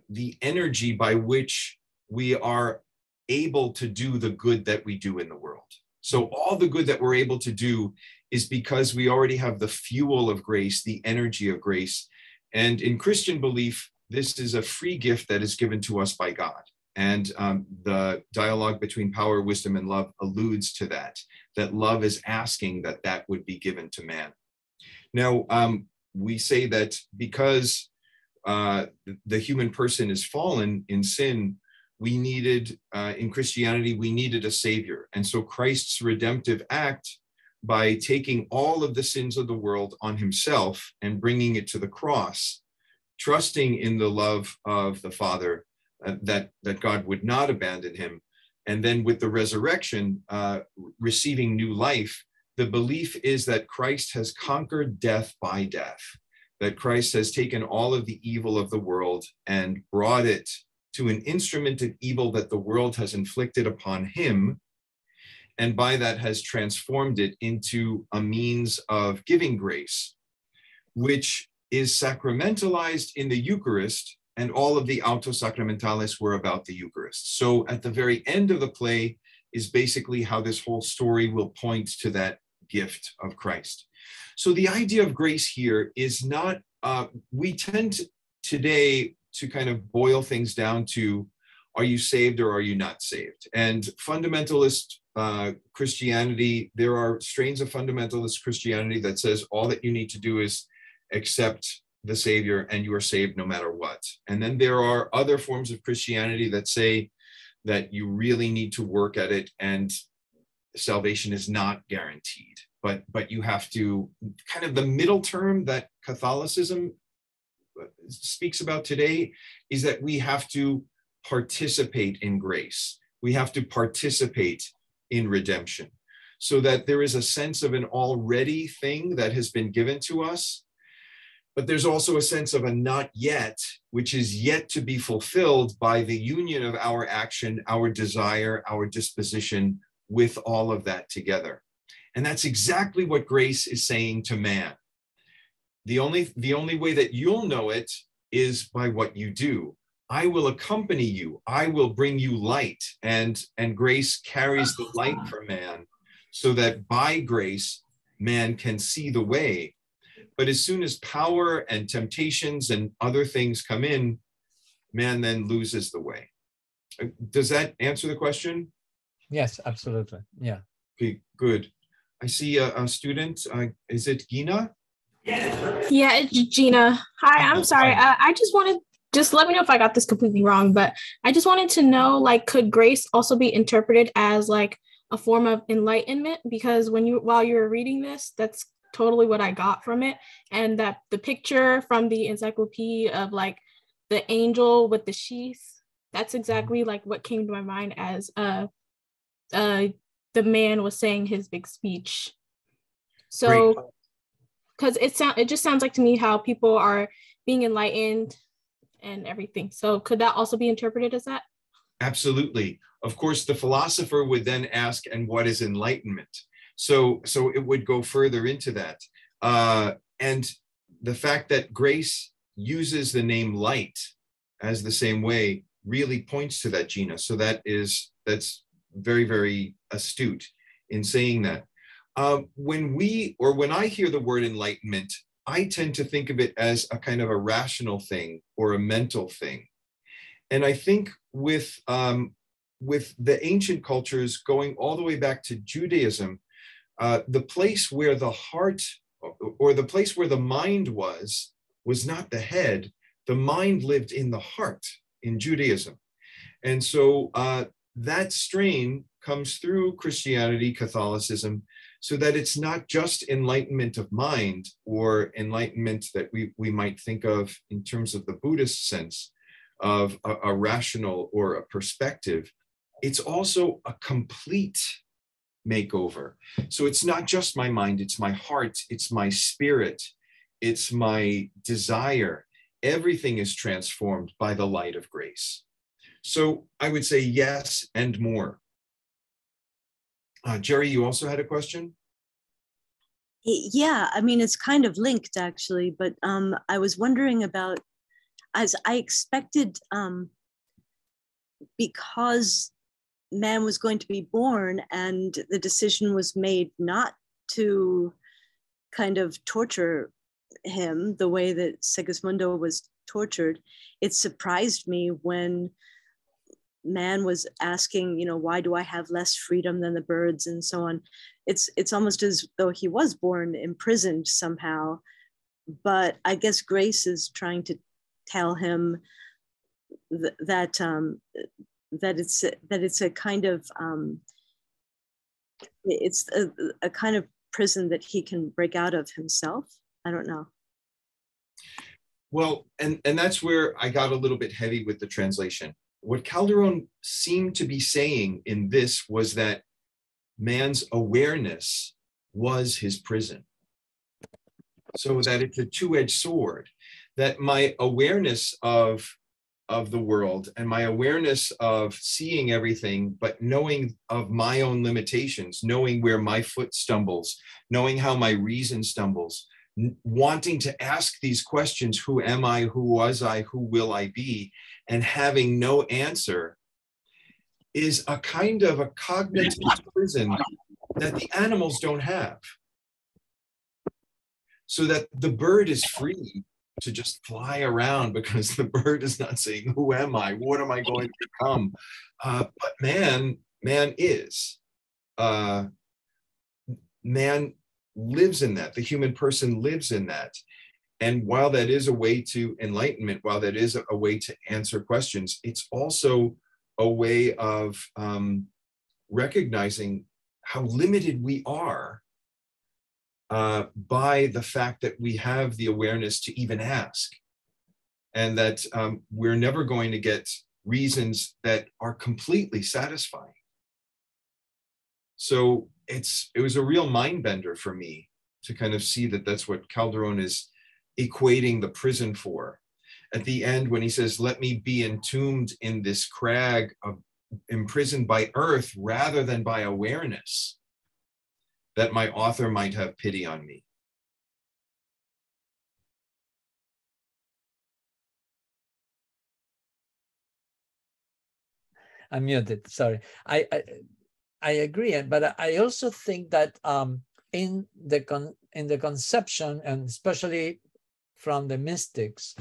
the energy by which we are able to do the good that we do in the world. So all the good that we're able to do is because we already have the fuel of grace, the energy of grace. And in Christian belief, this is a free gift that is given to us by God. And um, the dialogue between power, wisdom, and love alludes to that, that love is asking that that would be given to man. Now, um, we say that because uh, the human person is fallen in sin, we needed, uh, in Christianity, we needed a savior. And so Christ's redemptive act by taking all of the sins of the world on himself and bringing it to the cross, trusting in the love of the Father, uh, that, that God would not abandon him. And then with the resurrection, uh, receiving new life, the belief is that Christ has conquered death by death, that Christ has taken all of the evil of the world and brought it to an instrument of evil that the world has inflicted upon him, and by that has transformed it into a means of giving grace, which is sacramentalized in the Eucharist, and all of the autos sacramentales were about the Eucharist. So at the very end of the play is basically how this whole story will point to that gift of Christ. So the idea of grace here is not, uh, we tend to, today to kind of boil things down to, are you saved or are you not saved? And fundamentalist uh, Christianity, there are strains of fundamentalist Christianity that says all that you need to do is accept the Savior and you are saved no matter what. And then there are other forms of Christianity that say that you really need to work at it and salvation is not guaranteed, but, but you have to, kind of the middle term that Catholicism speaks about today is that we have to participate in grace. We have to participate in redemption so that there is a sense of an already thing that has been given to us, but there's also a sense of a not yet, which is yet to be fulfilled by the union of our action, our desire, our disposition with all of that together. And that's exactly what grace is saying to man. The only, the only way that you'll know it is by what you do. I will accompany you. I will bring you light. And, and grace carries the light for man so that by grace, man can see the way. But as soon as power and temptations and other things come in, man then loses the way. Does that answer the question? Yes, absolutely. Yeah. Okay, good. I see a, a student. Uh, is it Gina? Yeah, it's Gina. Hi, I'm sorry. I, I just wanted, just let me know if I got this completely wrong, but I just wanted to know, like, could grace also be interpreted as like a form of enlightenment? Because when you, while you were reading this, that's totally what I got from it. And that the picture from the encyclopedia of like the angel with the sheath, that's exactly like what came to my mind as uh, uh, the man was saying his big speech. So. Great. Because it sound, it just sounds like to me how people are being enlightened and everything. So could that also be interpreted as that? Absolutely. Of course, the philosopher would then ask, and what is enlightenment? So, so it would go further into that. Uh, and the fact that grace uses the name light as the same way really points to that, Gina. So that is, that's very, very astute in saying that. Uh, when we, or when I hear the word enlightenment, I tend to think of it as a kind of a rational thing or a mental thing. And I think with, um, with the ancient cultures going all the way back to Judaism, uh, the place where the heart or, or the place where the mind was, was not the head. The mind lived in the heart in Judaism. And so uh, that strain comes through Christianity, Catholicism, so that it's not just enlightenment of mind or enlightenment that we, we might think of in terms of the Buddhist sense of a, a rational or a perspective. It's also a complete makeover. So it's not just my mind, it's my heart, it's my spirit, it's my desire. Everything is transformed by the light of grace. So I would say yes and more. Uh, Jerry, you also had a question? Yeah, I mean, it's kind of linked actually, but um, I was wondering about, as I expected, um, because man was going to be born and the decision was made not to kind of torture him the way that Segismundo was tortured, it surprised me when man was asking, you know, why do I have less freedom than the birds and so on. It's, it's almost as though he was born imprisoned somehow, but I guess grace is trying to tell him th that um, that it's that it's a kind of um, it's a, a kind of prison that he can break out of himself. I don't know. Well, and and that's where I got a little bit heavy with the translation. What Calderón seemed to be saying in this was that man's awareness was his prison. So that it's a two-edged sword, that my awareness of, of the world and my awareness of seeing everything, but knowing of my own limitations, knowing where my foot stumbles, knowing how my reason stumbles, wanting to ask these questions, who am I, who was I, who will I be, and having no answer is a kind of a cognitive prison that the animals don't have. So that the bird is free to just fly around because the bird is not saying, who am I, what am I going to become? Uh, but man, man is. Uh, man lives in that, the human person lives in that. And while that is a way to enlightenment, while that is a way to answer questions, it's also a way of um, recognizing how limited we are uh, by the fact that we have the awareness to even ask, and that um, we're never going to get reasons that are completely satisfying. So it's, it was a real mind bender for me to kind of see that that's what Calderón is equating the prison for. At the end, when he says, let me be entombed in this crag, of, imprisoned by earth rather than by awareness, that my author might have pity on me. I'm muted, sorry. I, I, I agree, but I also think that um, in, the con in the conception, and especially from the mystics,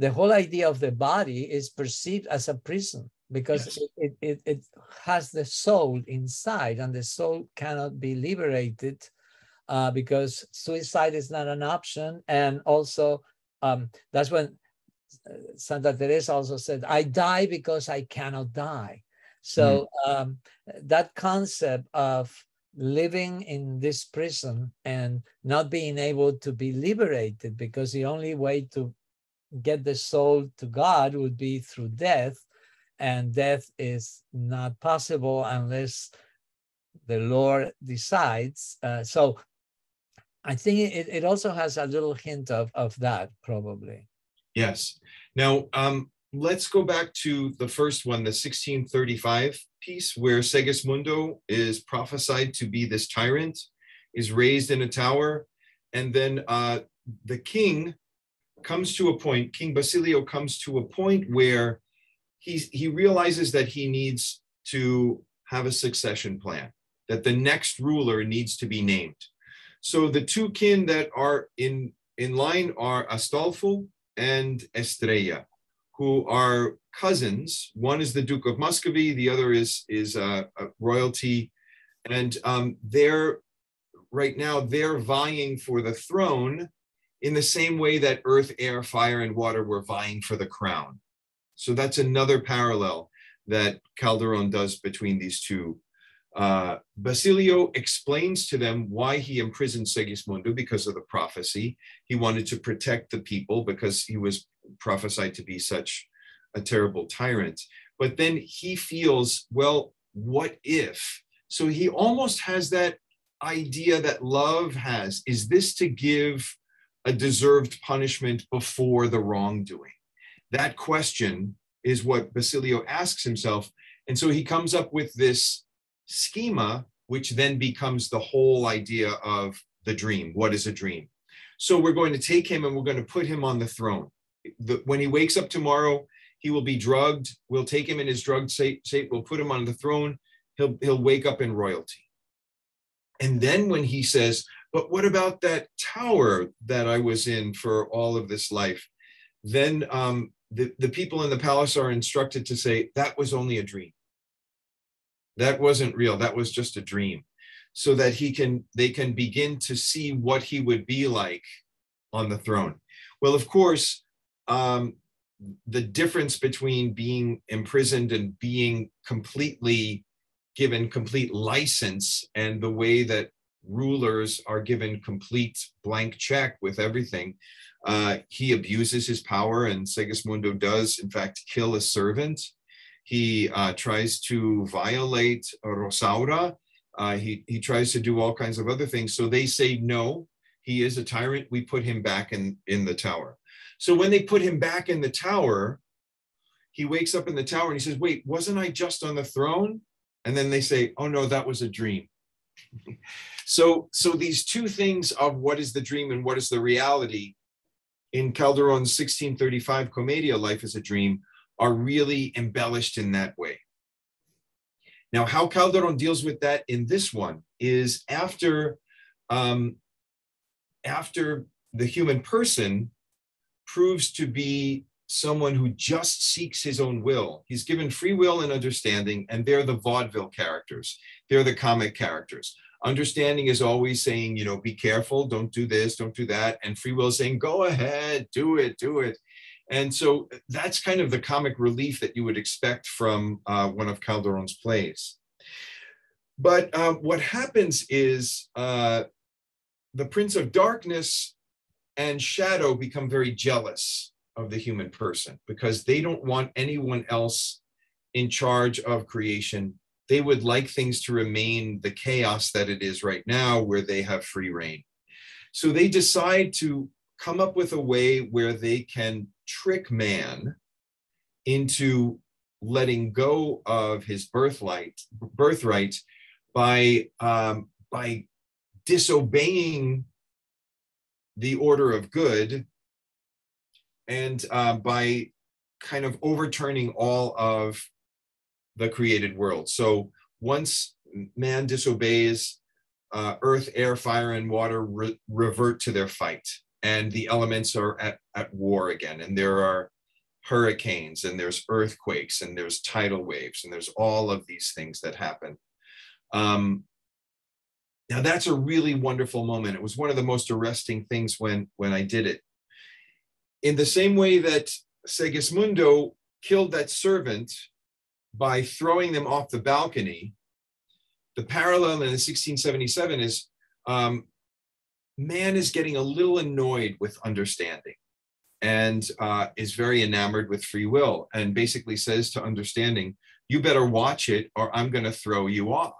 the whole idea of the body is perceived as a prison because yes. it, it, it has the soul inside, and the soul cannot be liberated uh, because suicide is not an option. And also um, that's when Santa Teresa also said, I die because I cannot die. So mm. um, that concept of living in this prison and not being able to be liberated, because the only way to get the soul to God would be through death, and death is not possible unless the Lord decides. Uh, so I think it, it also has a little hint of, of that, probably. Yes. Now, um, let's go back to the first one, the sixteen thirty-five piece, where Segismundo is prophesied to be this tyrant, is raised in a tower, and then uh, the king comes to a point, King Basilio comes to a point where he's, he realizes that he needs to have a succession plan, that the next ruler needs to be named. So the two kin that are in, in line are Astolfo and Estrella, who are cousins. One is the Duke of Muscovy, the other is, is uh, a royalty. And um, they're, right now, they're vying for the throne in the same way that earth, air, fire, and water were vying for the crown. So that's another parallel that Calderón does between these two. Uh, Basilio explains to them why he imprisoned Segismundo because of the prophecy. He wanted to protect the people because he was prophesied to be such a terrible tyrant. But then he feels, well, what if? So he almost has that idea that love has, is this to give a deserved punishment before the wrongdoing? That question is what Basilio asks himself. And so he comes up with this schema which then becomes the whole idea of the dream. What is a dream? So we're going to take him and we're going to put him on the throne. The, when he wakes up tomorrow, he will be drugged. We'll take him in his drugged state. We'll put him on the throne. He'll, he'll wake up in royalty. And then when he says, but what about that tower that I was in for all of this life? Then um, the, the people in the palace are instructed to say, that was only a dream. That wasn't real. That was just a dream. So that he can, they can begin to see what he would be like on the throne. Well, of course, um, the difference between being imprisoned and being completely given complete license, and the way that rulers are given complete blank check with everything, uh, he abuses his power, and Segismundo does, in fact, kill a servant. He uh, tries to violate Rosaura. Uh, he, he tries to do all kinds of other things. So they say, no, he is a tyrant. We put him back in, in the tower. So when they put him back in the tower, he wakes up in the tower and he says, wait, wasn't I just on the throne? And then they say, oh, no, that was a dream. so, so these two things of what is the dream and what is the reality in Calderón's sixteen thirty-five Commedia, Life is a Dream, are really embellished in that way. Now, how Calderón deals with that in this one is after, um, after the human person proves to be someone who just seeks his own will. He's given free will and understanding, and they're the vaudeville characters. They're the comic characters. Understanding is always saying, you know, be careful, don't do this, don't do that. And free will is saying, go ahead, do it, do it. And so that's kind of the comic relief that you would expect from uh, one of Calderón's plays. But uh, what happens is uh, the Prince of Darkness and Shadow become very jealous of the human person because they don't want anyone else in charge of creation. They would like things to remain the chaos that it is right now, where they have free reign. So they decide to come up with a way where they can trick man into letting go of his birthright, birthright by, um, by disobeying the order of good, and uh, by kind of overturning all of the created world. So once man disobeys, uh, earth, air, fire, and water re revert to their fight. And the elements are at, at war again. And there are hurricanes, and there's earthquakes, and there's tidal waves, and there's all of these things that happen. Um, now, that's a really wonderful moment. It was one of the most arresting things when, when I did it. In the same way that Segismundo killed that servant by throwing them off the balcony, the parallel in the sixteen seventy-seven is um, man is getting a little annoyed with understanding and uh, is very enamored with free will, and basically says to understanding, you better watch it or I'm going to throw you off.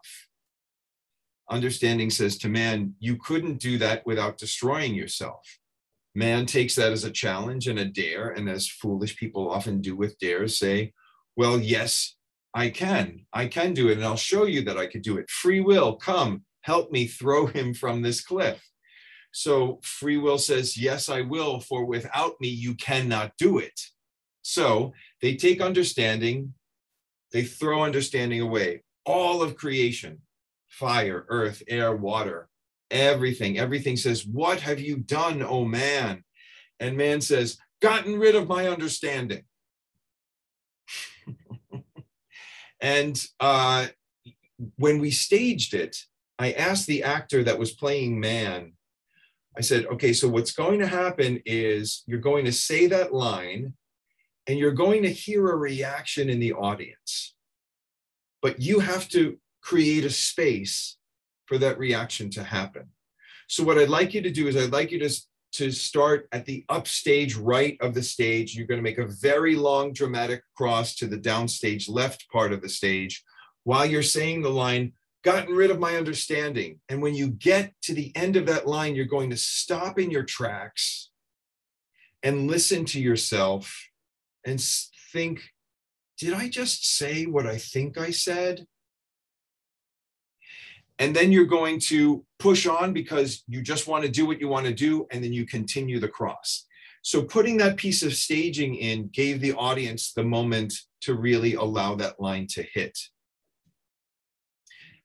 Understanding says to man, you couldn't do that without destroying yourself. Man takes that as a challenge and a dare, and as foolish people often do with dares, say, well, yes, I can. I can do it, and I'll show you that I could do it. Free will, come, help me throw him from this cliff. So free will says, yes, I will, for without me, you cannot do it. So they take understanding, they throw understanding away. All of creation, fire, earth, air, water, everything, everything says, what have you done, oh man? And man says, gotten rid of my understanding. and uh, when we staged it, I asked the actor that was playing man, I said, okay, so what's going to happen is you're going to say that line and you're going to hear a reaction in the audience, but you have to create a space for that reaction to happen. So what I'd like you to do is I'd like you to, to start at the upstage right of the stage. You're going to make a very long dramatic cross to the downstage left part of the stage while you're saying the line, gotten rid of my understanding. And when you get to the end of that line, you're going to stop in your tracks and listen to yourself and think, did I just say what I think I said? And then you're going to push on because you just want to do what you want to do, and then you continue the cross. So putting that piece of staging in gave the audience the moment to really allow that line to hit,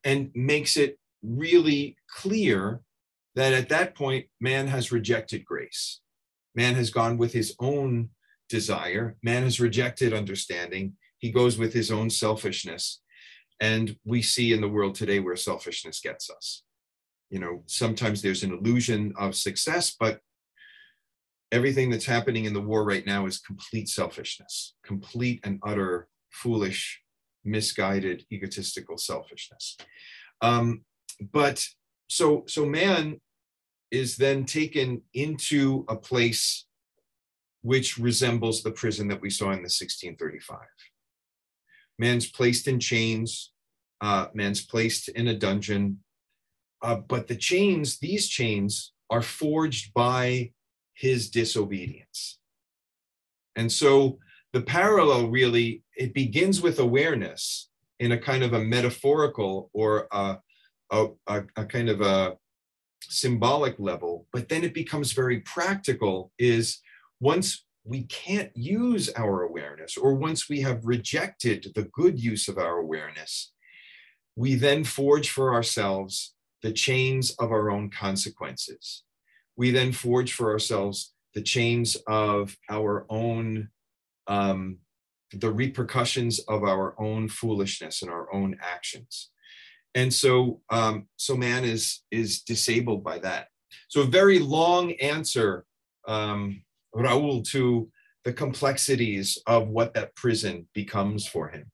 and makes it really clear that at that point, man has rejected grace. Man has gone with his own desire. Man has rejected understanding. He goes with his own selfishness. And we see in the world today where selfishness gets us. You know, sometimes there's an illusion of success, but everything that's happening in the war right now is complete selfishness, complete and utter foolish, misguided, egotistical selfishness. Um, but so, so man is then taken into a place which resembles the prison that we saw in the sixteen thirty-five. Man's placed in chains, uh, man's placed in a dungeon, uh, but the chains, these chains are forged by his disobedience. And so the parallel really, it begins with awareness in a kind of a metaphorical or a, a, a, a kind of a symbolic level, but then it becomes very practical is once we can't use our awareness, or once we have rejected the good use of our awareness, we then forge for ourselves the chains of our own consequences. We then forge for ourselves the chains of our own, um, the repercussions of our own foolishness and our own actions. And so, um, so man is, is disabled by that. So a very long answer, um, Raul, to the complexities of what that prison becomes for him.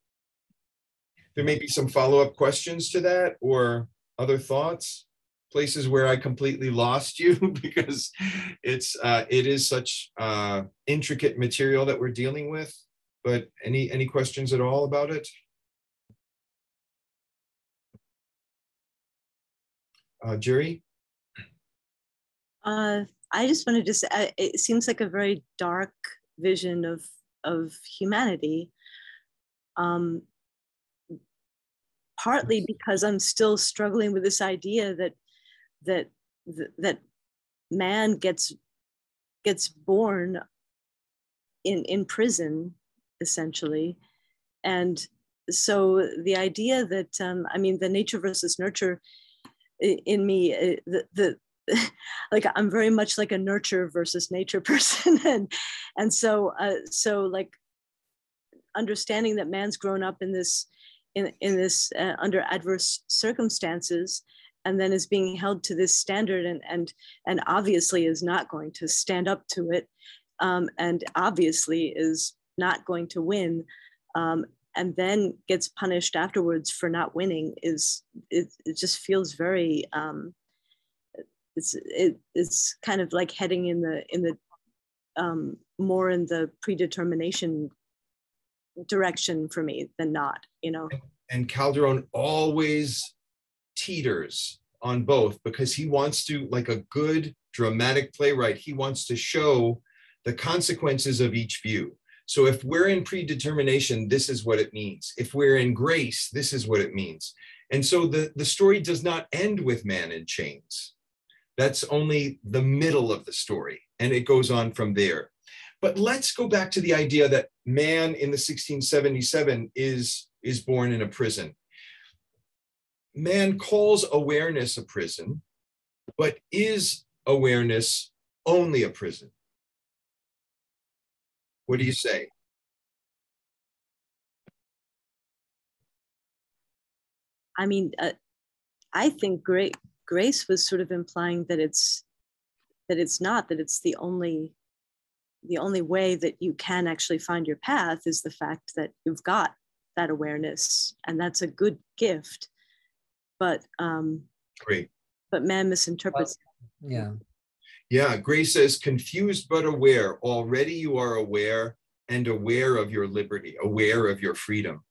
There may be some follow-up questions to that or other thoughts, places where I completely lost you because it's, uh, it is such uh, intricate material that we're dealing with, but any, any questions at all about it? Uh, Jerry? Uh, I just wanted to say, it seems like a very dark vision of, of humanity, um, partly because I'm still struggling with this idea that, that, that man gets, gets born in, in prison, essentially. And so the idea that, um, I mean, the nature versus nurture in me, uh, the, the like I'm very much like a nurture versus nature person, and and so uh, so like understanding that man's grown up in this in in this uh, under adverse circumstances, and then is being held to this standard, and and and obviously is not going to stand up to it, um, and obviously is not going to win, um, and then gets punished afterwards for not winning. Is it? It just feels very. Um, It's, it, it's kind of like heading in the, in the um, more in the predetermination direction for me than not, you know. And Calderón always teeters on both because he wants to, like a good dramatic playwright, he wants to show the consequences of each view. So if we're in predetermination, this is what it means. If we're in grace, this is what it means. And so the, the story does not end with man in chains. That's only the middle of the story, and it goes on from there. But let's go back to the idea that man in the sixteen seventy-seven is, is born in a prison. Man calls awareness a prison, but is awareness only a prison? What do you say? I mean, uh, I think great. Grace was sort of implying that it's that it's not, that it's the only the only way that you can actually find your path is the fact that you've got that awareness, and that's a good gift. But um, great. But man misinterprets. Uh, yeah, yeah. Grace says, "Confused but aware. Already you are aware, and aware of your liberty, aware of your freedom."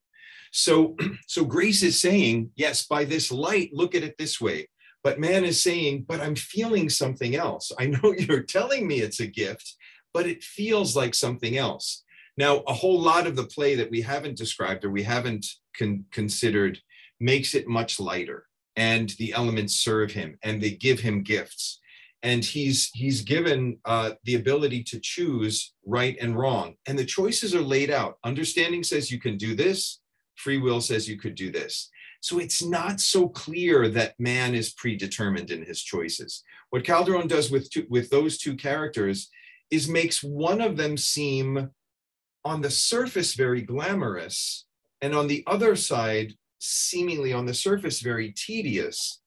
So, so grace is saying, yes, by this light, look at it this way. But man is saying, but I'm feeling something else. I know you're telling me it's a gift, but it feels like something else. Now, a whole lot of the play that we haven't described or we haven't con- considered makes it much lighter. and the elements serve him and they give him gifts. And he's, he's given uh, the ability to choose right and wrong. And the choices are laid out. Understanding says you can do this. Free will says you could do this. So it's not so clear that man is predetermined in his choices. What Calderón does with, two, with those two characters is makes one of them seem on the surface very glamorous, and on the other side, seemingly on the surface very tedious.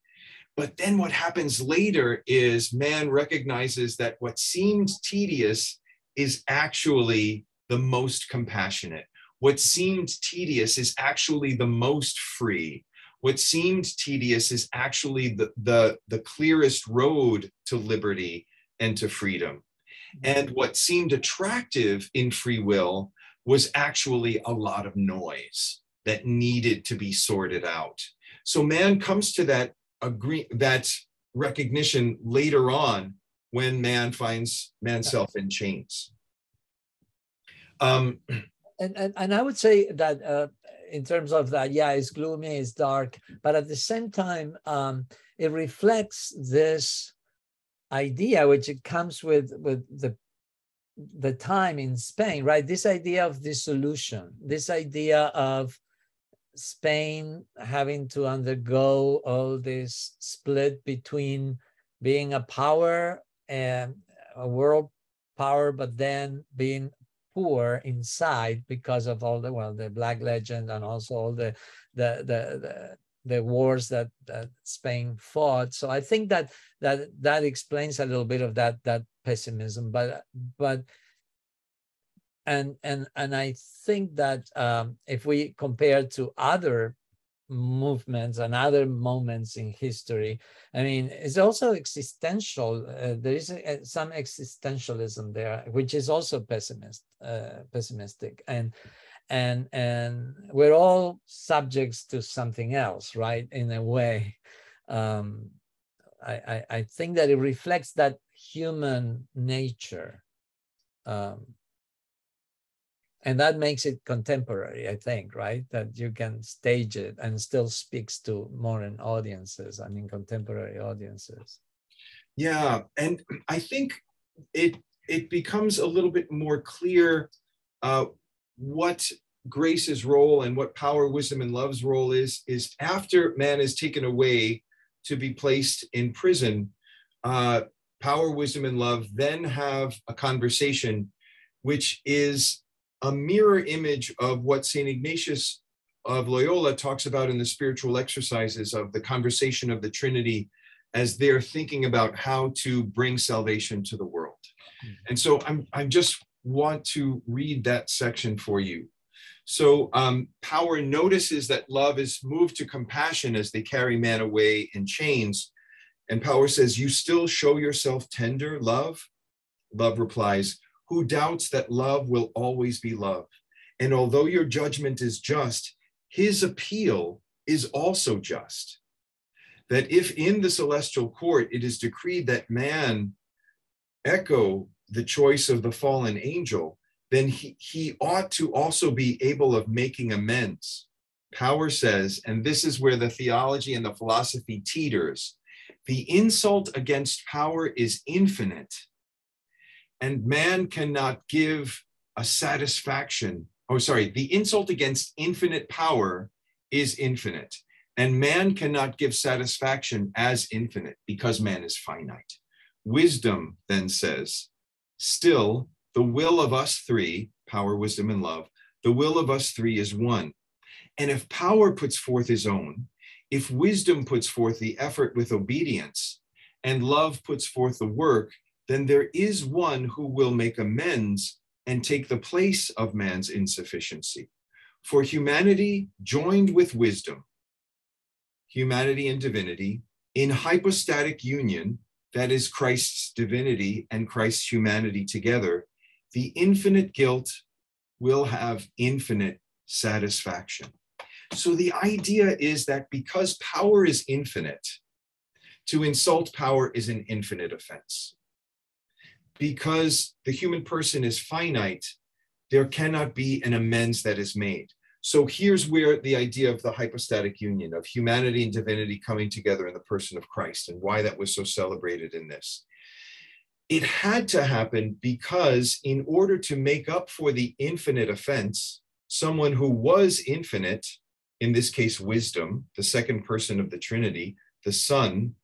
But then what happens later is man recognizes that what seems tedious is actually the most compassionate. What seemed tedious is actually the most free. What seemed tedious is actually the, the, the clearest road to liberty and to freedom. And what seemed attractive in free will was actually a lot of noise that needed to be sorted out. So man comes to that agree that recognition later on when man finds manself in chains. Um, and, and, and I would say that uh, in terms of that, yeah, it's gloomy, it's dark, but at the same time, um, it reflects this idea, which it comes with, with the the time in Spain, right? This idea of dissolution, this idea of Spain having to undergo all this split between being a power and a world power, but then being poor inside because of all the, well, the Black Legend and also all the the the the, the wars that, that Spain fought. So I think that that that explains a little bit of that that pessimism, but but And, and, and I think that um, if we compare to other movements and other moments in history, I mean, it's also existential. Uh, there is a, a, some existentialism there, which is also pessimist, uh, pessimistic. And, and, and we're all subjects to something else, right? In a way, um, I, I, I think that it reflects that human nature. Um, And that makes it contemporary, I think, right? That you can stage it and still speaks to modern audiences, I mean, contemporary audiences. Yeah, and I think it, it becomes a little bit more clear uh, what grace's role and what power, wisdom, and love's role is, is after man is taken away to be placed in prison, uh, power, wisdom, and love then have a conversation, which is a mirror image of what Saint Ignatius of Loyola talks about in the spiritual exercises of the conversation of the Trinity as they're thinking about how to bring salvation to the world. Mm-hmm. And so I'm, I just want to read that section for you. So um, power notices that love is moved to compassion as they carry man away in chains. And power says, "You still show yourself tender, love?" Love replies, "Who doubts that love will always be love? And although your judgment is just, his appeal is also just. That if in the celestial court it is decreed that man echo the choice of the fallen angel, then he, he ought to also be able of making amends." Power says, and this is where the theology and the philosophy teeters, "The insult against power is infinite, and man cannot give a satisfaction." Oh, sorry, the insult against infinite power is infinite, and man cannot give satisfaction as infinite because man is finite. Wisdom then says, "Still, the will of us three," power, wisdom, and love, "the will of us three is one. And if power puts forth his own, if wisdom puts forth the effort with obedience, and love puts forth the work, then there is one who will make amends and take the place of man's insufficiency. For humanity joined with wisdom, humanity and divinity, in hypostatic union, that is Christ's divinity and Christ's humanity together, the infinite guilt will have infinite satisfaction." So the idea is that because power is infinite, to insult power is an infinite offense. Because the human person is finite, there cannot be an amends that is made. So here's where the idea of the hypostatic union of humanity and divinity coming together in the person of Christ and why that was so celebrated in this. It had to happen because in order to make up for the infinite offense, someone who was infinite, in this case, wisdom, the second person of the Trinity, the Son,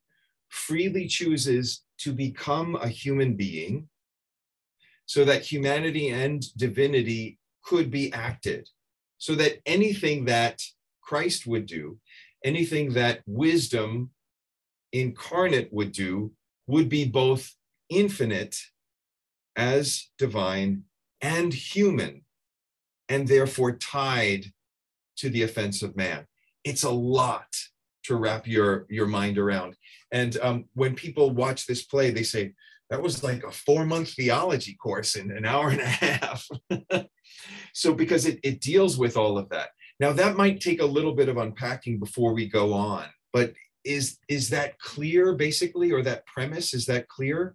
freely chooses to become a human being so that humanity and divinity could be acted, so that anything that Christ would do, anything that wisdom incarnate would do, would be both infinite as divine and human, and therefore tied to the offense of man. It's a lot to wrap your, your mind around. And um, when people watch this play, they say, that was like a four-month theology course in an hour and a half. So because it, it deals with all of that. Now that might take a little bit of unpacking before we go on, but is, is that clear basically, or that premise, is that clear?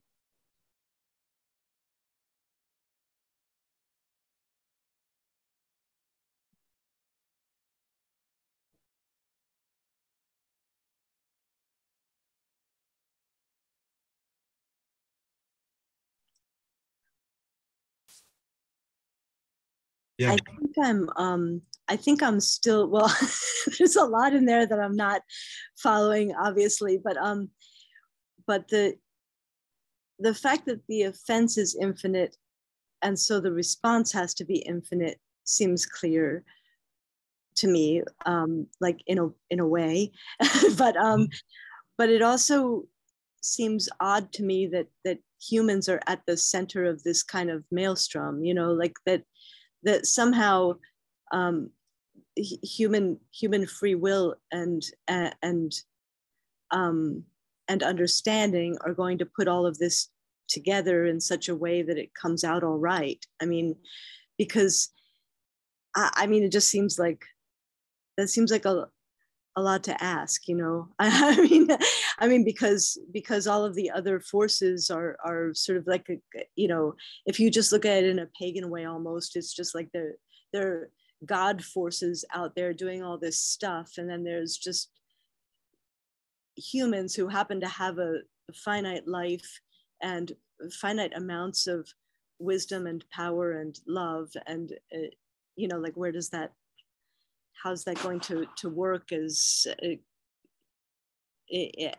Yeah. I think I'm. Um, I think I'm still. Well, there's a lot in there that I'm not following, obviously. But um, but the the fact that the offense is infinite, and so the response has to be infinite, seems clear to me. Um, like in a in a way, but um, but it also seems odd to me that that humans are at the center of this kind of maelstrom. You know, like that. That somehow um, human human free will and uh, and um, and understanding are going to put all of this together in such a way that it comes out all right. I mean, because I, I mean, it just seems like that seems like a a lot to ask, you know. I, I mean, I mean because because all of the other forces are are sort of like a, you know, if you just look at it in a pagan way, almost, it's just like they're they're God forces out there doing all this stuff, and then there's just humans who happen to have a finite life and finite amounts of wisdom and power and love, and uh, you know, like where does that, how's that going to, to work as a,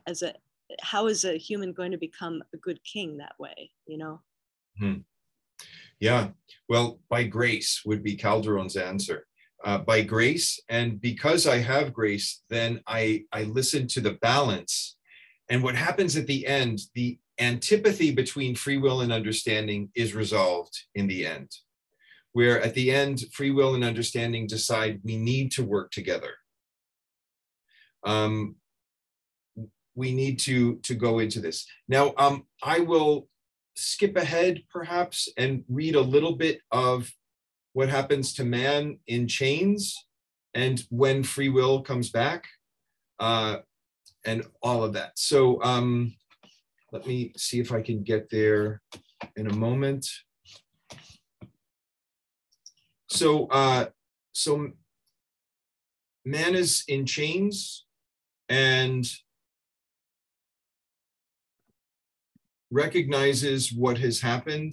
as a, how is a human going to become a good king that way, you know? Hmm. Yeah, well, by grace would be Calderon's answer. Uh, by grace, and because I have grace, then I, I listen to the balance. And what happens at the end, the antipathy between free will and understanding is resolved in the end, where at the end, free will and understanding decide we need to work together. Um, we need to, to go into this. Now, um, I will skip ahead perhaps and read a little bit of what happens to man in chains and when free will comes back uh, and all of that. So um, let me see if I can get there in a moment. So, uh, so man is in chains and recognizes what has happened.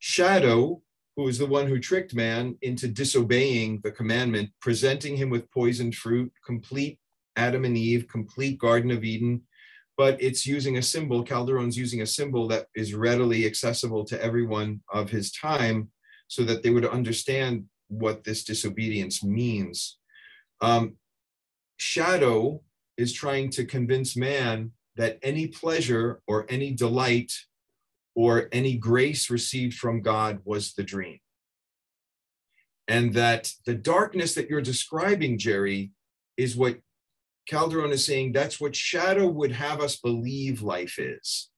Shadow, who is the one who tricked man into disobeying the commandment, presenting him with poisoned fruit, complete Adam and Eve, complete Garden of Eden, but it's using a symbol, Calderon's using a symbol that is readily accessible to everyone of his time, so that they would understand what this disobedience means. Um, shadow is trying to convince man that any pleasure or any delight or any grace received from God was the dream. And that the darkness that you're describing, Jerry, is what Calderon is saying, that's what shadow would have us believe life is.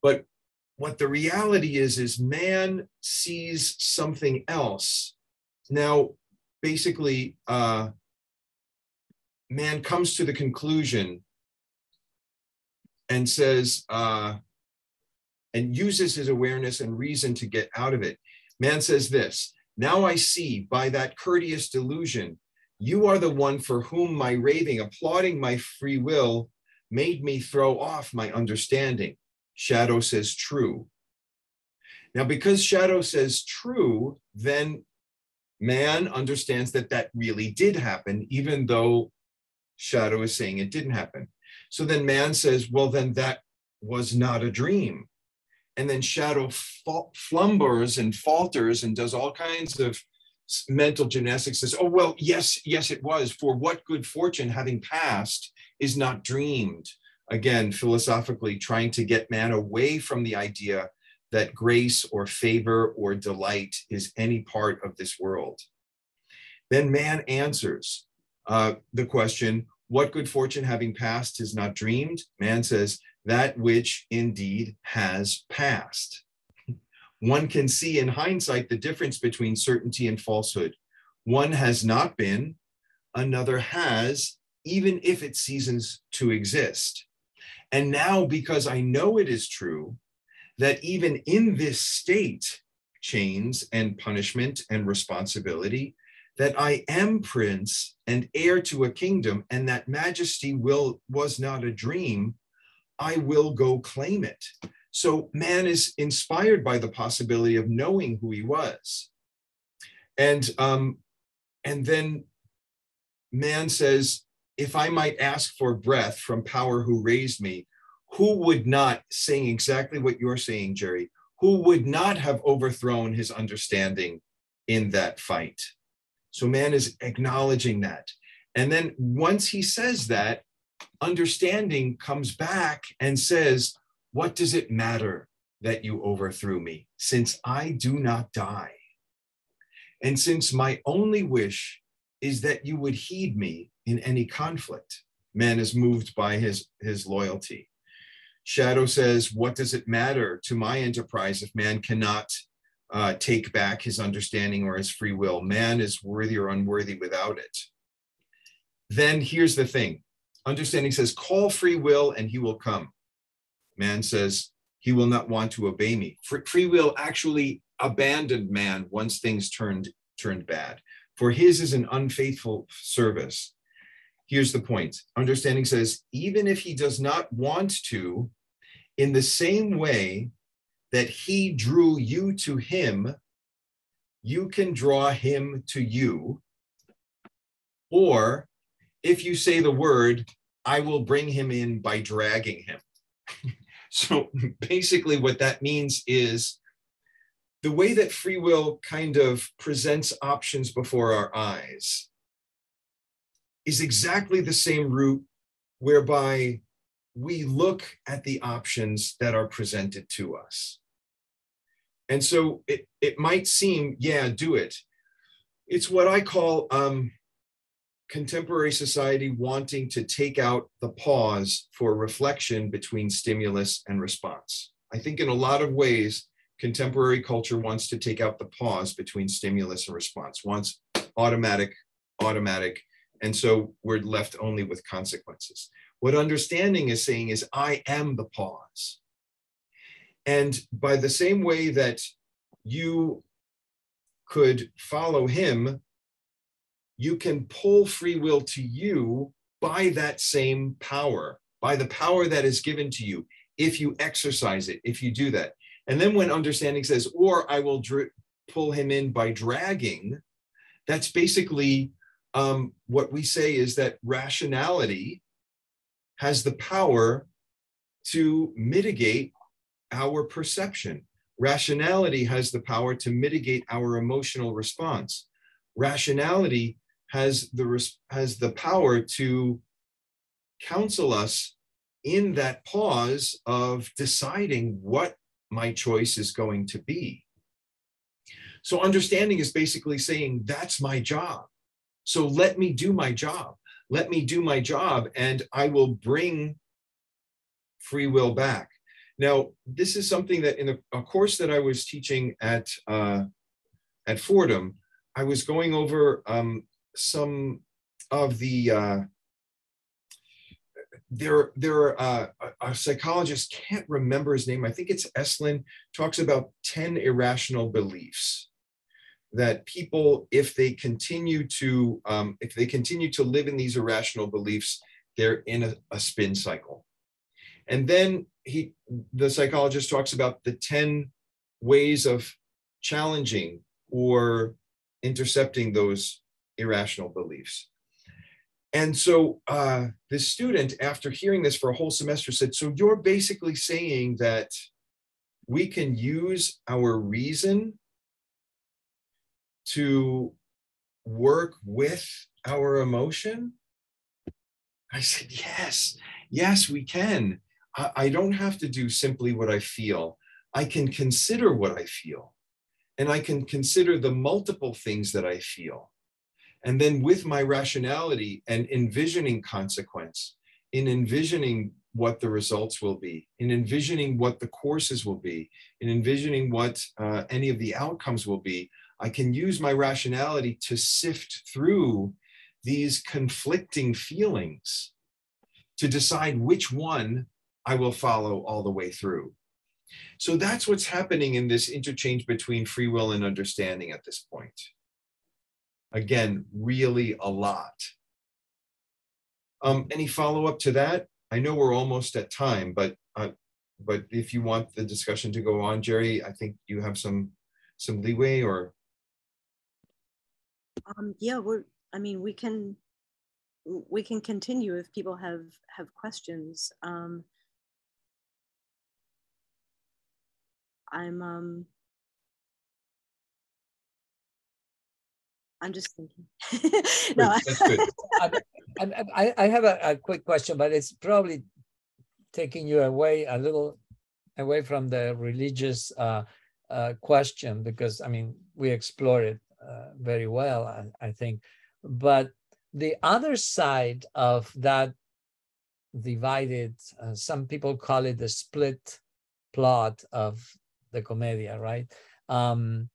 But what the reality is, is man sees something else. Now, basically, uh, man comes to the conclusion and says, uh, and uses his awareness and reason to get out of it. Man says this, Now I see by that courteous delusion, you are the one for whom my raving, applauding my free will, made me throw off my understanding. Shadow says true. Now, because Shadow says true, then man understands that that really did happen, even though Shadow is saying it didn't happen. So then man says, well, then that was not a dream. And then Shadow flumbers and falters and does all kinds of mental gymnastics, says, oh, well, yes, yes, it was. For what good fortune having passed is not dreamed. Again, philosophically trying to get man away from the idea that grace or favor or delight is any part of this world. Then man answers uh, the question, what good fortune having passed is not dreamed? Man says, that which indeed has passed. One can see in hindsight the difference between certainty and falsehood. One has not been, another has, even if it ceases to exist. And now, because I know it is true, that even in this state, chains and punishment and responsibility, that I am prince and heir to a kingdom, and that majesty will was not a dream, I will go claim it. So man is inspired by the possibility of knowing who he was. And, um, and then man says, if I might ask for breath from power who raised me, who would not, saying exactly what you're saying, Jerry, who would not have overthrown his understanding in that fight? So man is acknowledging that. And then once he says that, understanding comes back and says, what does it matter that you overthrew me, since I do not die? And since my only wish is that you would heed me in any conflict, man is moved by his, his loyalty. Shadow says, what does it matter to my enterprise if man cannot uh, take back his understanding or his free will? Man is worthy or unworthy without it. Then here's the thing. Understanding says, call free will and he will come. Man says, he will not want to obey me. Free will actually abandoned man once things turned, turned bad, for his is an unfaithful service. Here's the point. Understanding says, even if he does not want to, in the same way that he drew you to him, you can draw him to you. Or if you say the word, I will bring him in by dragging him. So basically what that means is the way that free will kind of presents options before our eyes is exactly the same route whereby we look at the options that are presented to us. And so it, it might seem, yeah, do it. It's what I call um, contemporary society wanting to take out the pause for reflection between stimulus and response. I think in a lot of ways, contemporary culture wants to take out the pause between stimulus and response, wants automatic, automatic, and so we're left only with consequences. What understanding is saying is, I am the pause. And by the same way that you could follow him, you can pull free will to you by that same power, by the power that is given to you, if you exercise it, if you do that. And then when understanding says, or I will pull him in by dragging, that's basically Um, what we say is that rationality has the power to mitigate our perception. Rationality has the power to mitigate our emotional response. Rationality has the, res- has the power to counsel us in that pause of deciding what my choice is going to be. So understanding is basically saying, that's my job. So let me do my job, let me do my job, and I will bring free will back. Now, this is something that in a course that I was teaching at, uh, at Fordham, I was going over um, some of the, uh, there, there uh, a psychologist, can't remember his name, I think it's Esslin, talks about ten irrational beliefs. that people, if they continue to um, if they continue to live in these irrational beliefs, they're in a, a spin cycle. And then he, the psychologist, talks about the ten ways of challenging or intercepting those irrational beliefs. And so uh, this student, after hearing this for a whole semester, said, "So you're basically saying that we can use our reason to work with our emotion?" I said, yes, yes, we can. I, I don't have to do simply what I feel. I can consider what I feel, and I can consider the multiple things that I feel. And then with my rationality and envisioning consequence, in envisioning what the results will be, in envisioning what the courses will be, in envisioning what uh, any of the outcomes will be, I can use my rationality to sift through these conflicting feelings to decide which one I will follow all the way through. So that's what's happening in this interchange between free will and understanding at this point. Again, really a lot. Um, any follow-up to that? I know we're almost at time, but uh, but if you want the discussion to go on, Jerry, I think you have some some leeway, or. Um, yeah, we're, I mean, we can, we can continue if people have, have questions. Um, I'm, um, I'm just thinking. No, that's good. I, I, I have a, a quick question, but it's probably taking you away a little away from the religious uh, uh, question, because, I mean, we explore it uh, very well, I, I think. But the other side of that divided, uh, some people call it the split plot of the Commedia, right? Um,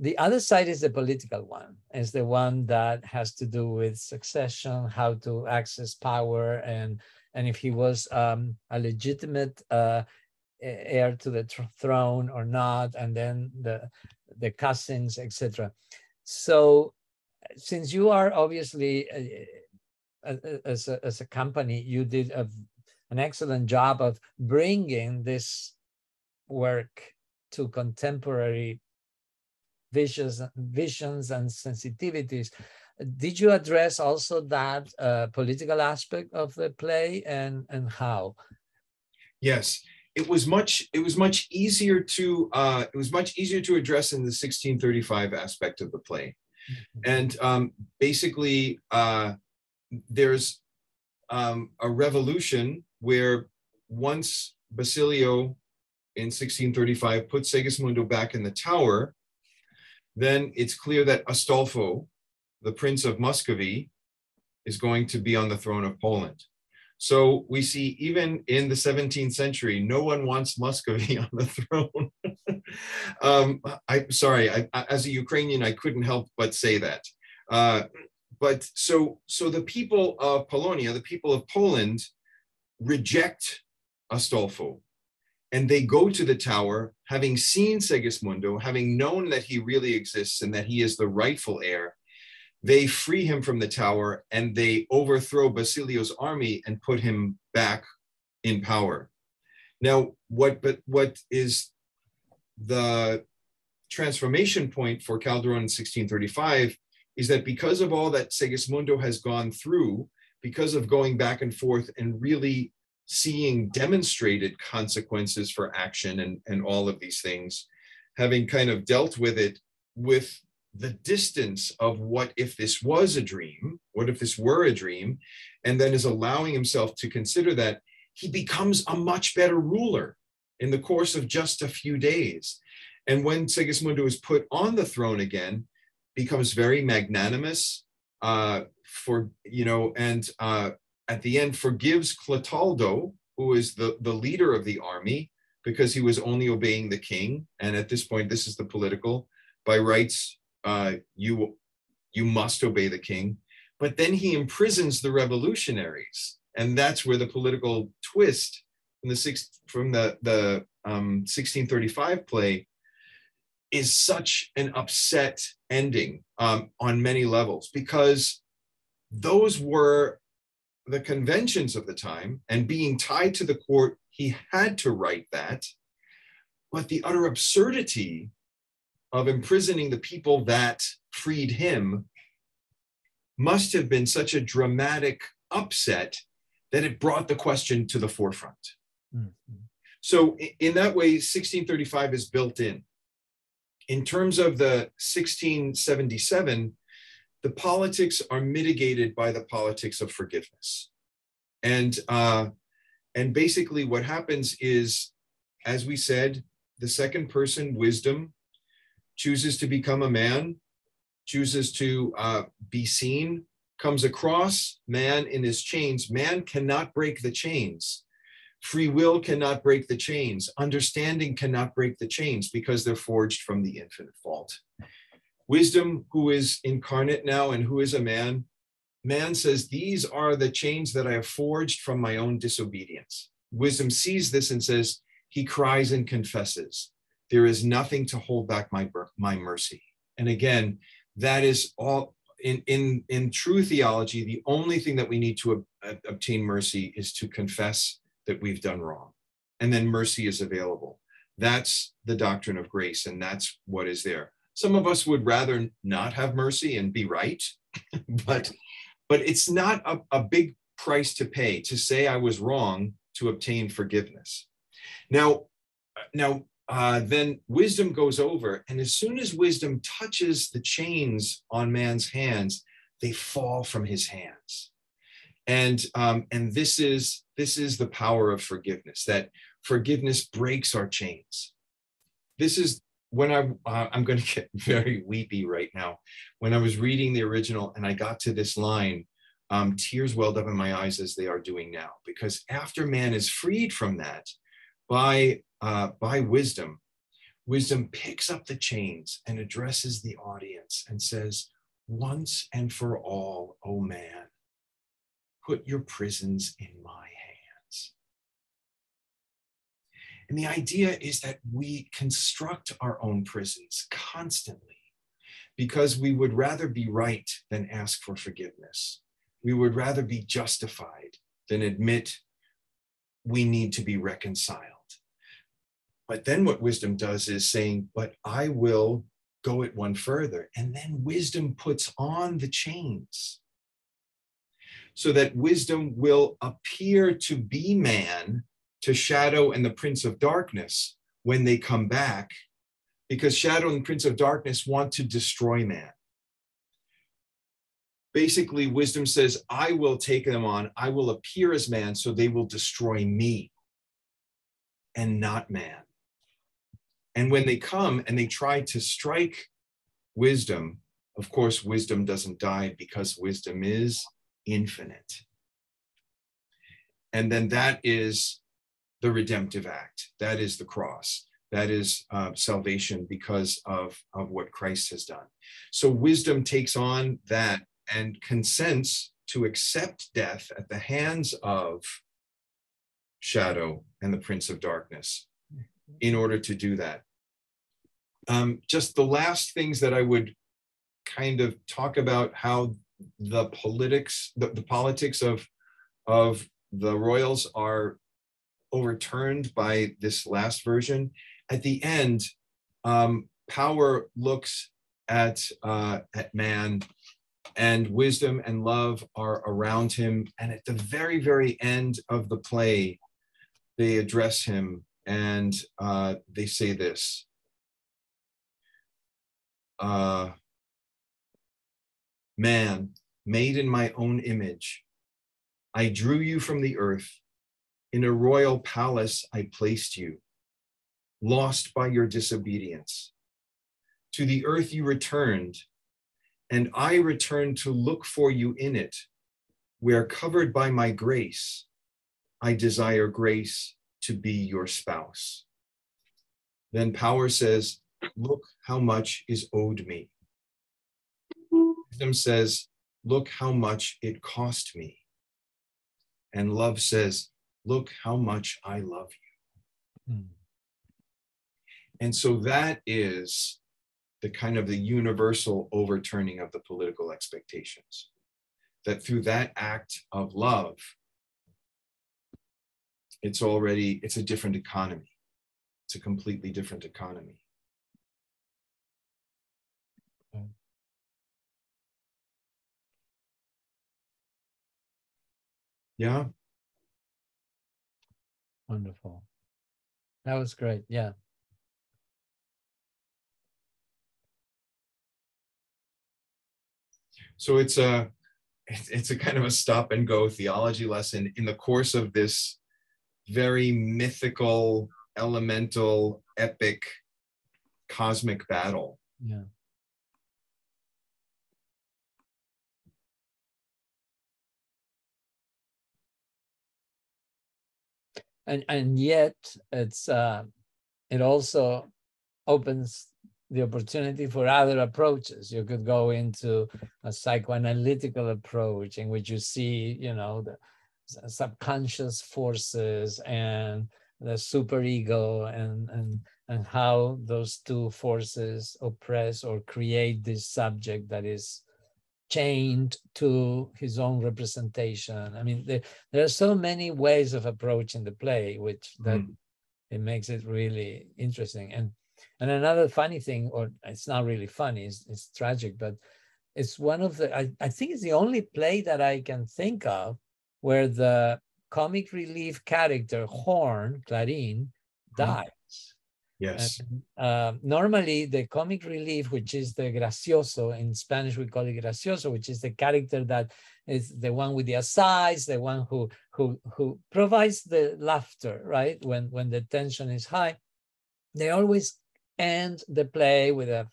the other side is the political one, is the one that has to do with succession, how to access power, and, and if he was um, a legitimate uh, heir to the throne or not, and then the, the cousins, et cetera. So, since you are obviously, uh, as, a, as a company, you did a, an excellent job of bringing this work to contemporary visions, visions and sensitivities. Did you address also that uh, political aspect of the play, and, and how? Yes, it was much, it was much easier to, uh, it was much easier to address in the sixteen thirty-five aspect of the play. And um, basically, uh, there's um, a revolution where once Basilio in sixteen thirty-five puts Segismundo back in the tower, then it's clear that Astolfo, the Prince of Muscovy, is going to be on the throne of Poland. So we see even in the seventeenth century, no one wants Muscovy on the throne. um, I'm sorry, I, as a Ukrainian, I couldn't help but say that. Uh, but so, so the people of Polonia, the people of Poland, reject Astolfo. And they go to the tower, having seen Segismundo, having known that he really exists and that he is the rightful heir. They free him from the tower, and they overthrow Basilio's army and put him back in power. Now, what, but what is the transformation point for Calderón in sixteen thirty-five is that because of all that Segismundo has gone through, because of going back and forth and really seeing demonstrated consequences for action and, and all of these things, having kind of dealt with it with the distance of what if this was a dream, what if this were a dream, and then is allowing himself to consider that, he becomes a much better ruler in the course of just a few days. And when Segismundo is put on the throne again, becomes very magnanimous uh, for, you know, and uh, at the end forgives Clotaldo, who is the, the leader of the army, because he was only obeying the king. And at this point, this is the political, by rights, Uh, you, you must obey the king. But then he imprisons the revolutionaries. And that's where the political twist from the, six, from the, the um, sixteen thirty-five play is such an upset ending um, on many levels, because those were the conventions of the time, and being tied to the court, he had to write that. But the utter absurdity of imprisoning the people that freed him must have been such a dramatic upset that it brought the question to the forefront. Mm-hmm. So in that way, sixteen thirty-five is built in. In terms of the sixteen seventy-seven, the politics are mitigated by the politics of forgiveness. And, uh, and basically what happens is, as we said, the second person, wisdom, chooses to become a man, chooses to uh, be seen, comes across man in his chains. Man cannot break the chains. Free will cannot break the chains. Understanding cannot break the chains because they're forged from the infinite fault. Wisdom, who is incarnate now and who is a man, man says, these are the chains that I have forged from my own disobedience. Wisdom sees this and says, he cries and confesses, there is nothing to hold back my, my mercy. And again, that is all. In, in, in true theology, the only thing that we need to ob obtain mercy is to confess that we've done wrong. And then mercy is available. That's the doctrine of grace, and that's what is there. Some of us would rather not have mercy and be right, but, but it's not a, a big price to pay to say I was wrong to obtain forgiveness. Now, now uh, then wisdom goes over, and as soon as wisdom touches the chains on man's hands, they fall from his hands. And, um, and this is, this is the power of forgiveness, that forgiveness breaks our chains. This is when I, uh, I'm going to get very weepy right now. When I was reading the original and I got to this line, um, tears welled up in my eyes as they are doing now, because after man is freed from that, By, uh, by wisdom, wisdom picks up the chains and addresses the audience and says, once and for all, O man, put your prisons in my hands. And the idea is that we construct our own prisons constantly because we would rather be right than ask for forgiveness. We would rather be justified than admit we need to be reconciled. But then what wisdom does is saying, but I will go it one further. And then wisdom puts on the chains so that wisdom will appear to be man to Shadow and the Prince of Darkness when they come back, because Shadow and Prince of Darkness want to destroy man. Basically, wisdom says, I will take them on. I will appear as man, so they will destroy me and not man. And when they come and they try to strike wisdom, of course, wisdom doesn't die because wisdom is infinite. And then that is the redemptive act. That is the cross. That is uh, salvation because of, of what Christ has done. So wisdom takes on that and consents to accept death at the hands of Shadow and the Prince of Darkness in order to do that. Um, just the last things that I would kind of talk about, how the politics, the, the politics of, of the royals are overturned by this last version. At the end, um, power looks at, uh, at man, and wisdom and love are around him. And at the very, very end of the play, they address him and uh, they say this. Uh, Man, made in my own image, I drew you from the earth. In a royal palace, I placed you, lost by your disobedience. To the earth you returned, and I returned to look for you in it, where covered by my grace, I desire grace to be your spouse. Then power says, look how much is owed me. Wisdom says, look how much it cost me. And love says, look how much I love you. Hmm. And so that is the kind of the universal overturning of the political expectations, that through that act of love, it's already, it's a different economy. It's a completely different economy. Yeah. Wonderful. That was great. Yeah. So it's a, it's a kind of a stop and go theology lesson in the course of this very mythical, elemental, epic, cosmic battle. Yeah. And, and yet it's, uh, it also opens the opportunity for other approaches. You could go into a psychoanalytical approach in which you see, you know, the subconscious forces and the superego and, and, and how those two forces oppress or create this subject that is chained to his own representation. I mean, there, there are so many ways of approaching the play, which that mm. it makes it really interesting. And and another funny thing, or it's not really funny, it's, it's tragic, but it's one of the, I, I think it's the only play that I can think of where the comic relief character, Horn, Clarín, dies. Mm. Yes. And, uh, normally, the comic relief, which is the gracioso, in Spanish we call it gracioso, which is the character that is the one with the asides, the one who who who provides the laughter, right? When when the tension is high, they always end the play with a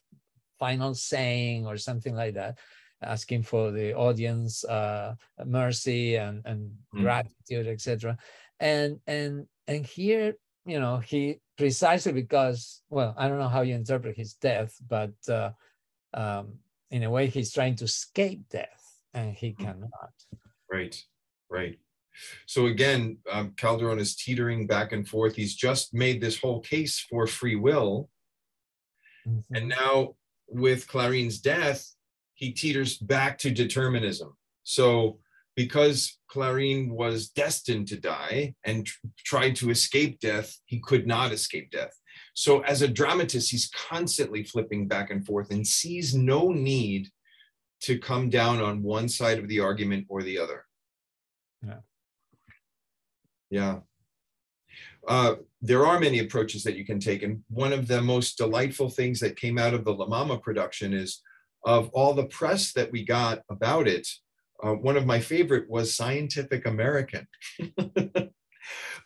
final saying or something like that, asking for the audience uh, mercy and and mm. gratitude, et cetera. And and and here, you know, he. Precisely because, well, I don't know how you interpret his death, but uh, um, in a way, he's trying to escape death, and he cannot. Right, right. So again, um, Calderón is teetering back and forth. He's just made this whole case for free will. Mm-hmm. And now with Clarín's death, he teeters back to determinism. So because Clarín was destined to die and tr tried to escape death, he could not escape death. So as a dramatist, he's constantly flipping back and forth and sees no need to come down on one side of the argument or the other. Yeah. Yeah. Uh, there are many approaches that you can take. And one of the most delightful things that came out of the La Mama production is, of all the press that we got about it, Uh, one of my favorite was Scientific American,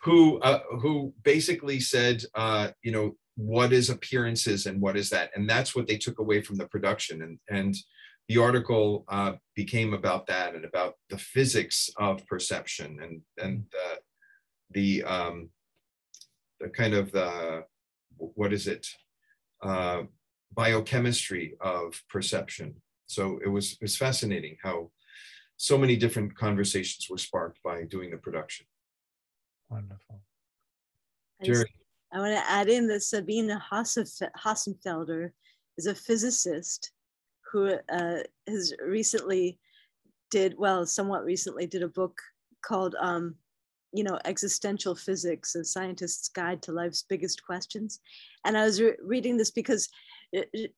who uh, who basically said, uh, you know, what is appearances and what is that? And that's what they took away from the production. And, and the article uh, became about that and about the physics of perception and, and uh, the, um, the kind of the, what is it, uh, biochemistry of perception. So it was, it was fascinating how so many different conversations were sparked by doing the production. Wonderful. Jerry. I want to add in that Sabine Hassenfelder is a physicist who uh, has recently did, well, somewhat recently did a book called, um, you know, Existential Physics, A Scientist's Guide to Life's Biggest Questions. And I was re reading this because it, it,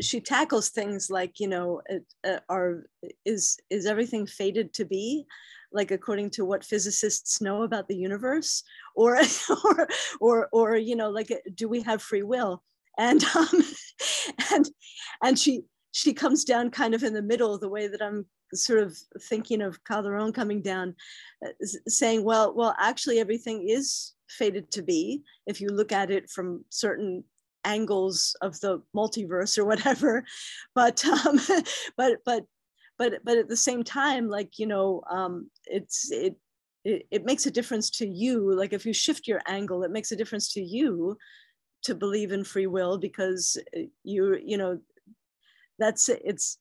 she tackles things like, you know, uh, are, is, is everything fated to be, like according to what physicists know about the universe, or, or, or, or you know, like, do we have free will? And, um, and, and she, she comes down kind of in the middle, the way that I'm sort of thinking of Calderón coming down, uh, saying, well, well, actually everything is fated to be, if you look at it from certain angles of the multiverse or whatever, but um, but but but but at the same time, like, you know, um, it's it, it it makes a difference to you. Like if you shift your angle, it makes a difference to you to believe in free will, because you you know that's it's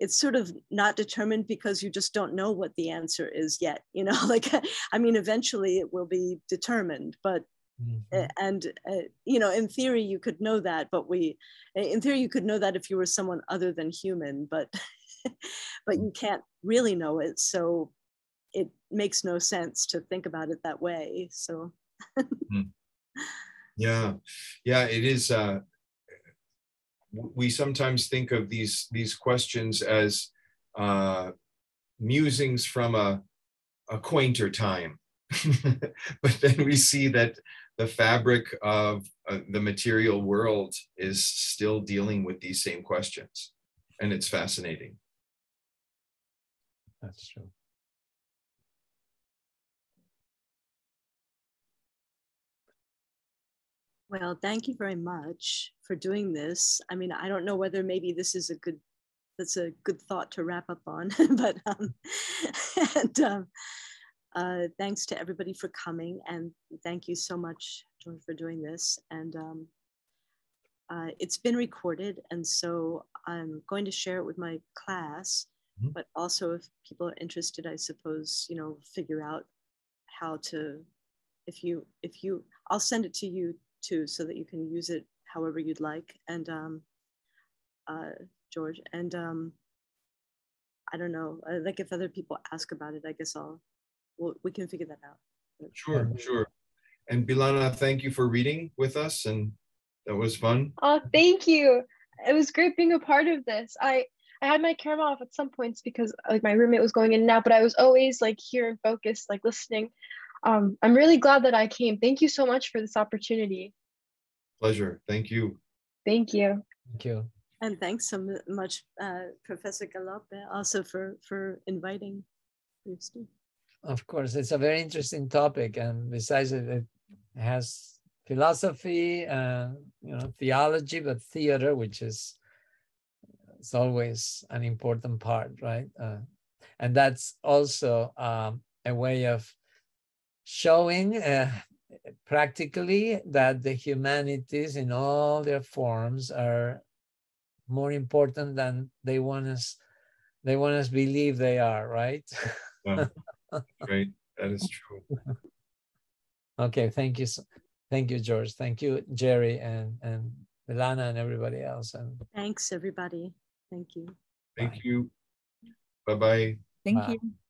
it's sort of not determined because you just don't know what the answer is yet. You know, like I mean, eventually it will be determined, but Mm-hmm. And, uh, you know, in theory, you could know that, but we, in theory, you could know that if you were someone other than human, but, but you can't really know it. So it makes no sense to think about it that way. So. Yeah. Yeah, it is. Uh, we sometimes think of these, these questions as uh, musings from a, a quainter time, but then we see that the fabric of uh, the material world is still dealing with these same questions, and it's fascinating. That's true. Well, thank you very much for doing this. I mean, I don't know whether maybe this is a good, that's a good thought to wrap up on, but um, and, um, uh, thanks to everybody for coming, and thank you so much, George, for doing this. And um, uh, it's been recorded, and so I'm going to share it with my class, mm-hmm. but also if people are interested, I suppose, you know, figure out how to, if you, if you, I'll send it to you too, so that you can use it however you'd like. And um, uh, George, and um, I don't know, like if other people ask about it, I guess I'll, we'll, we can figure that out. Sure, sure. And Vilana, thank you for reading with us, and that was fun. Oh, thank you. It was great being a part of this. I, I had my camera off at some points because like my roommate was going in and out, but I was always like here and focused, like listening. Um, I'm really glad that I came. Thank you so much for this opportunity. Pleasure. Thank you. Thank you. Thank you. And thanks so much, uh, Professor Galope, also for, for inviting you. Of course, it's a very interesting topic. And besides it, it has philosophy, uh, you know, theology, but theater, which is it's always an important part, right? Uh, and that's also um, a way of showing uh, practically that the humanities in all their forms are more important than they want us they want us believe they are, right? Yeah. Great, that is true. Okay, thank you, thank you, George, thank you, Jerry, and and Vilana, and everybody else. And thanks, everybody. Thank you. Thank bye. you. Bye bye. Thank bye. you.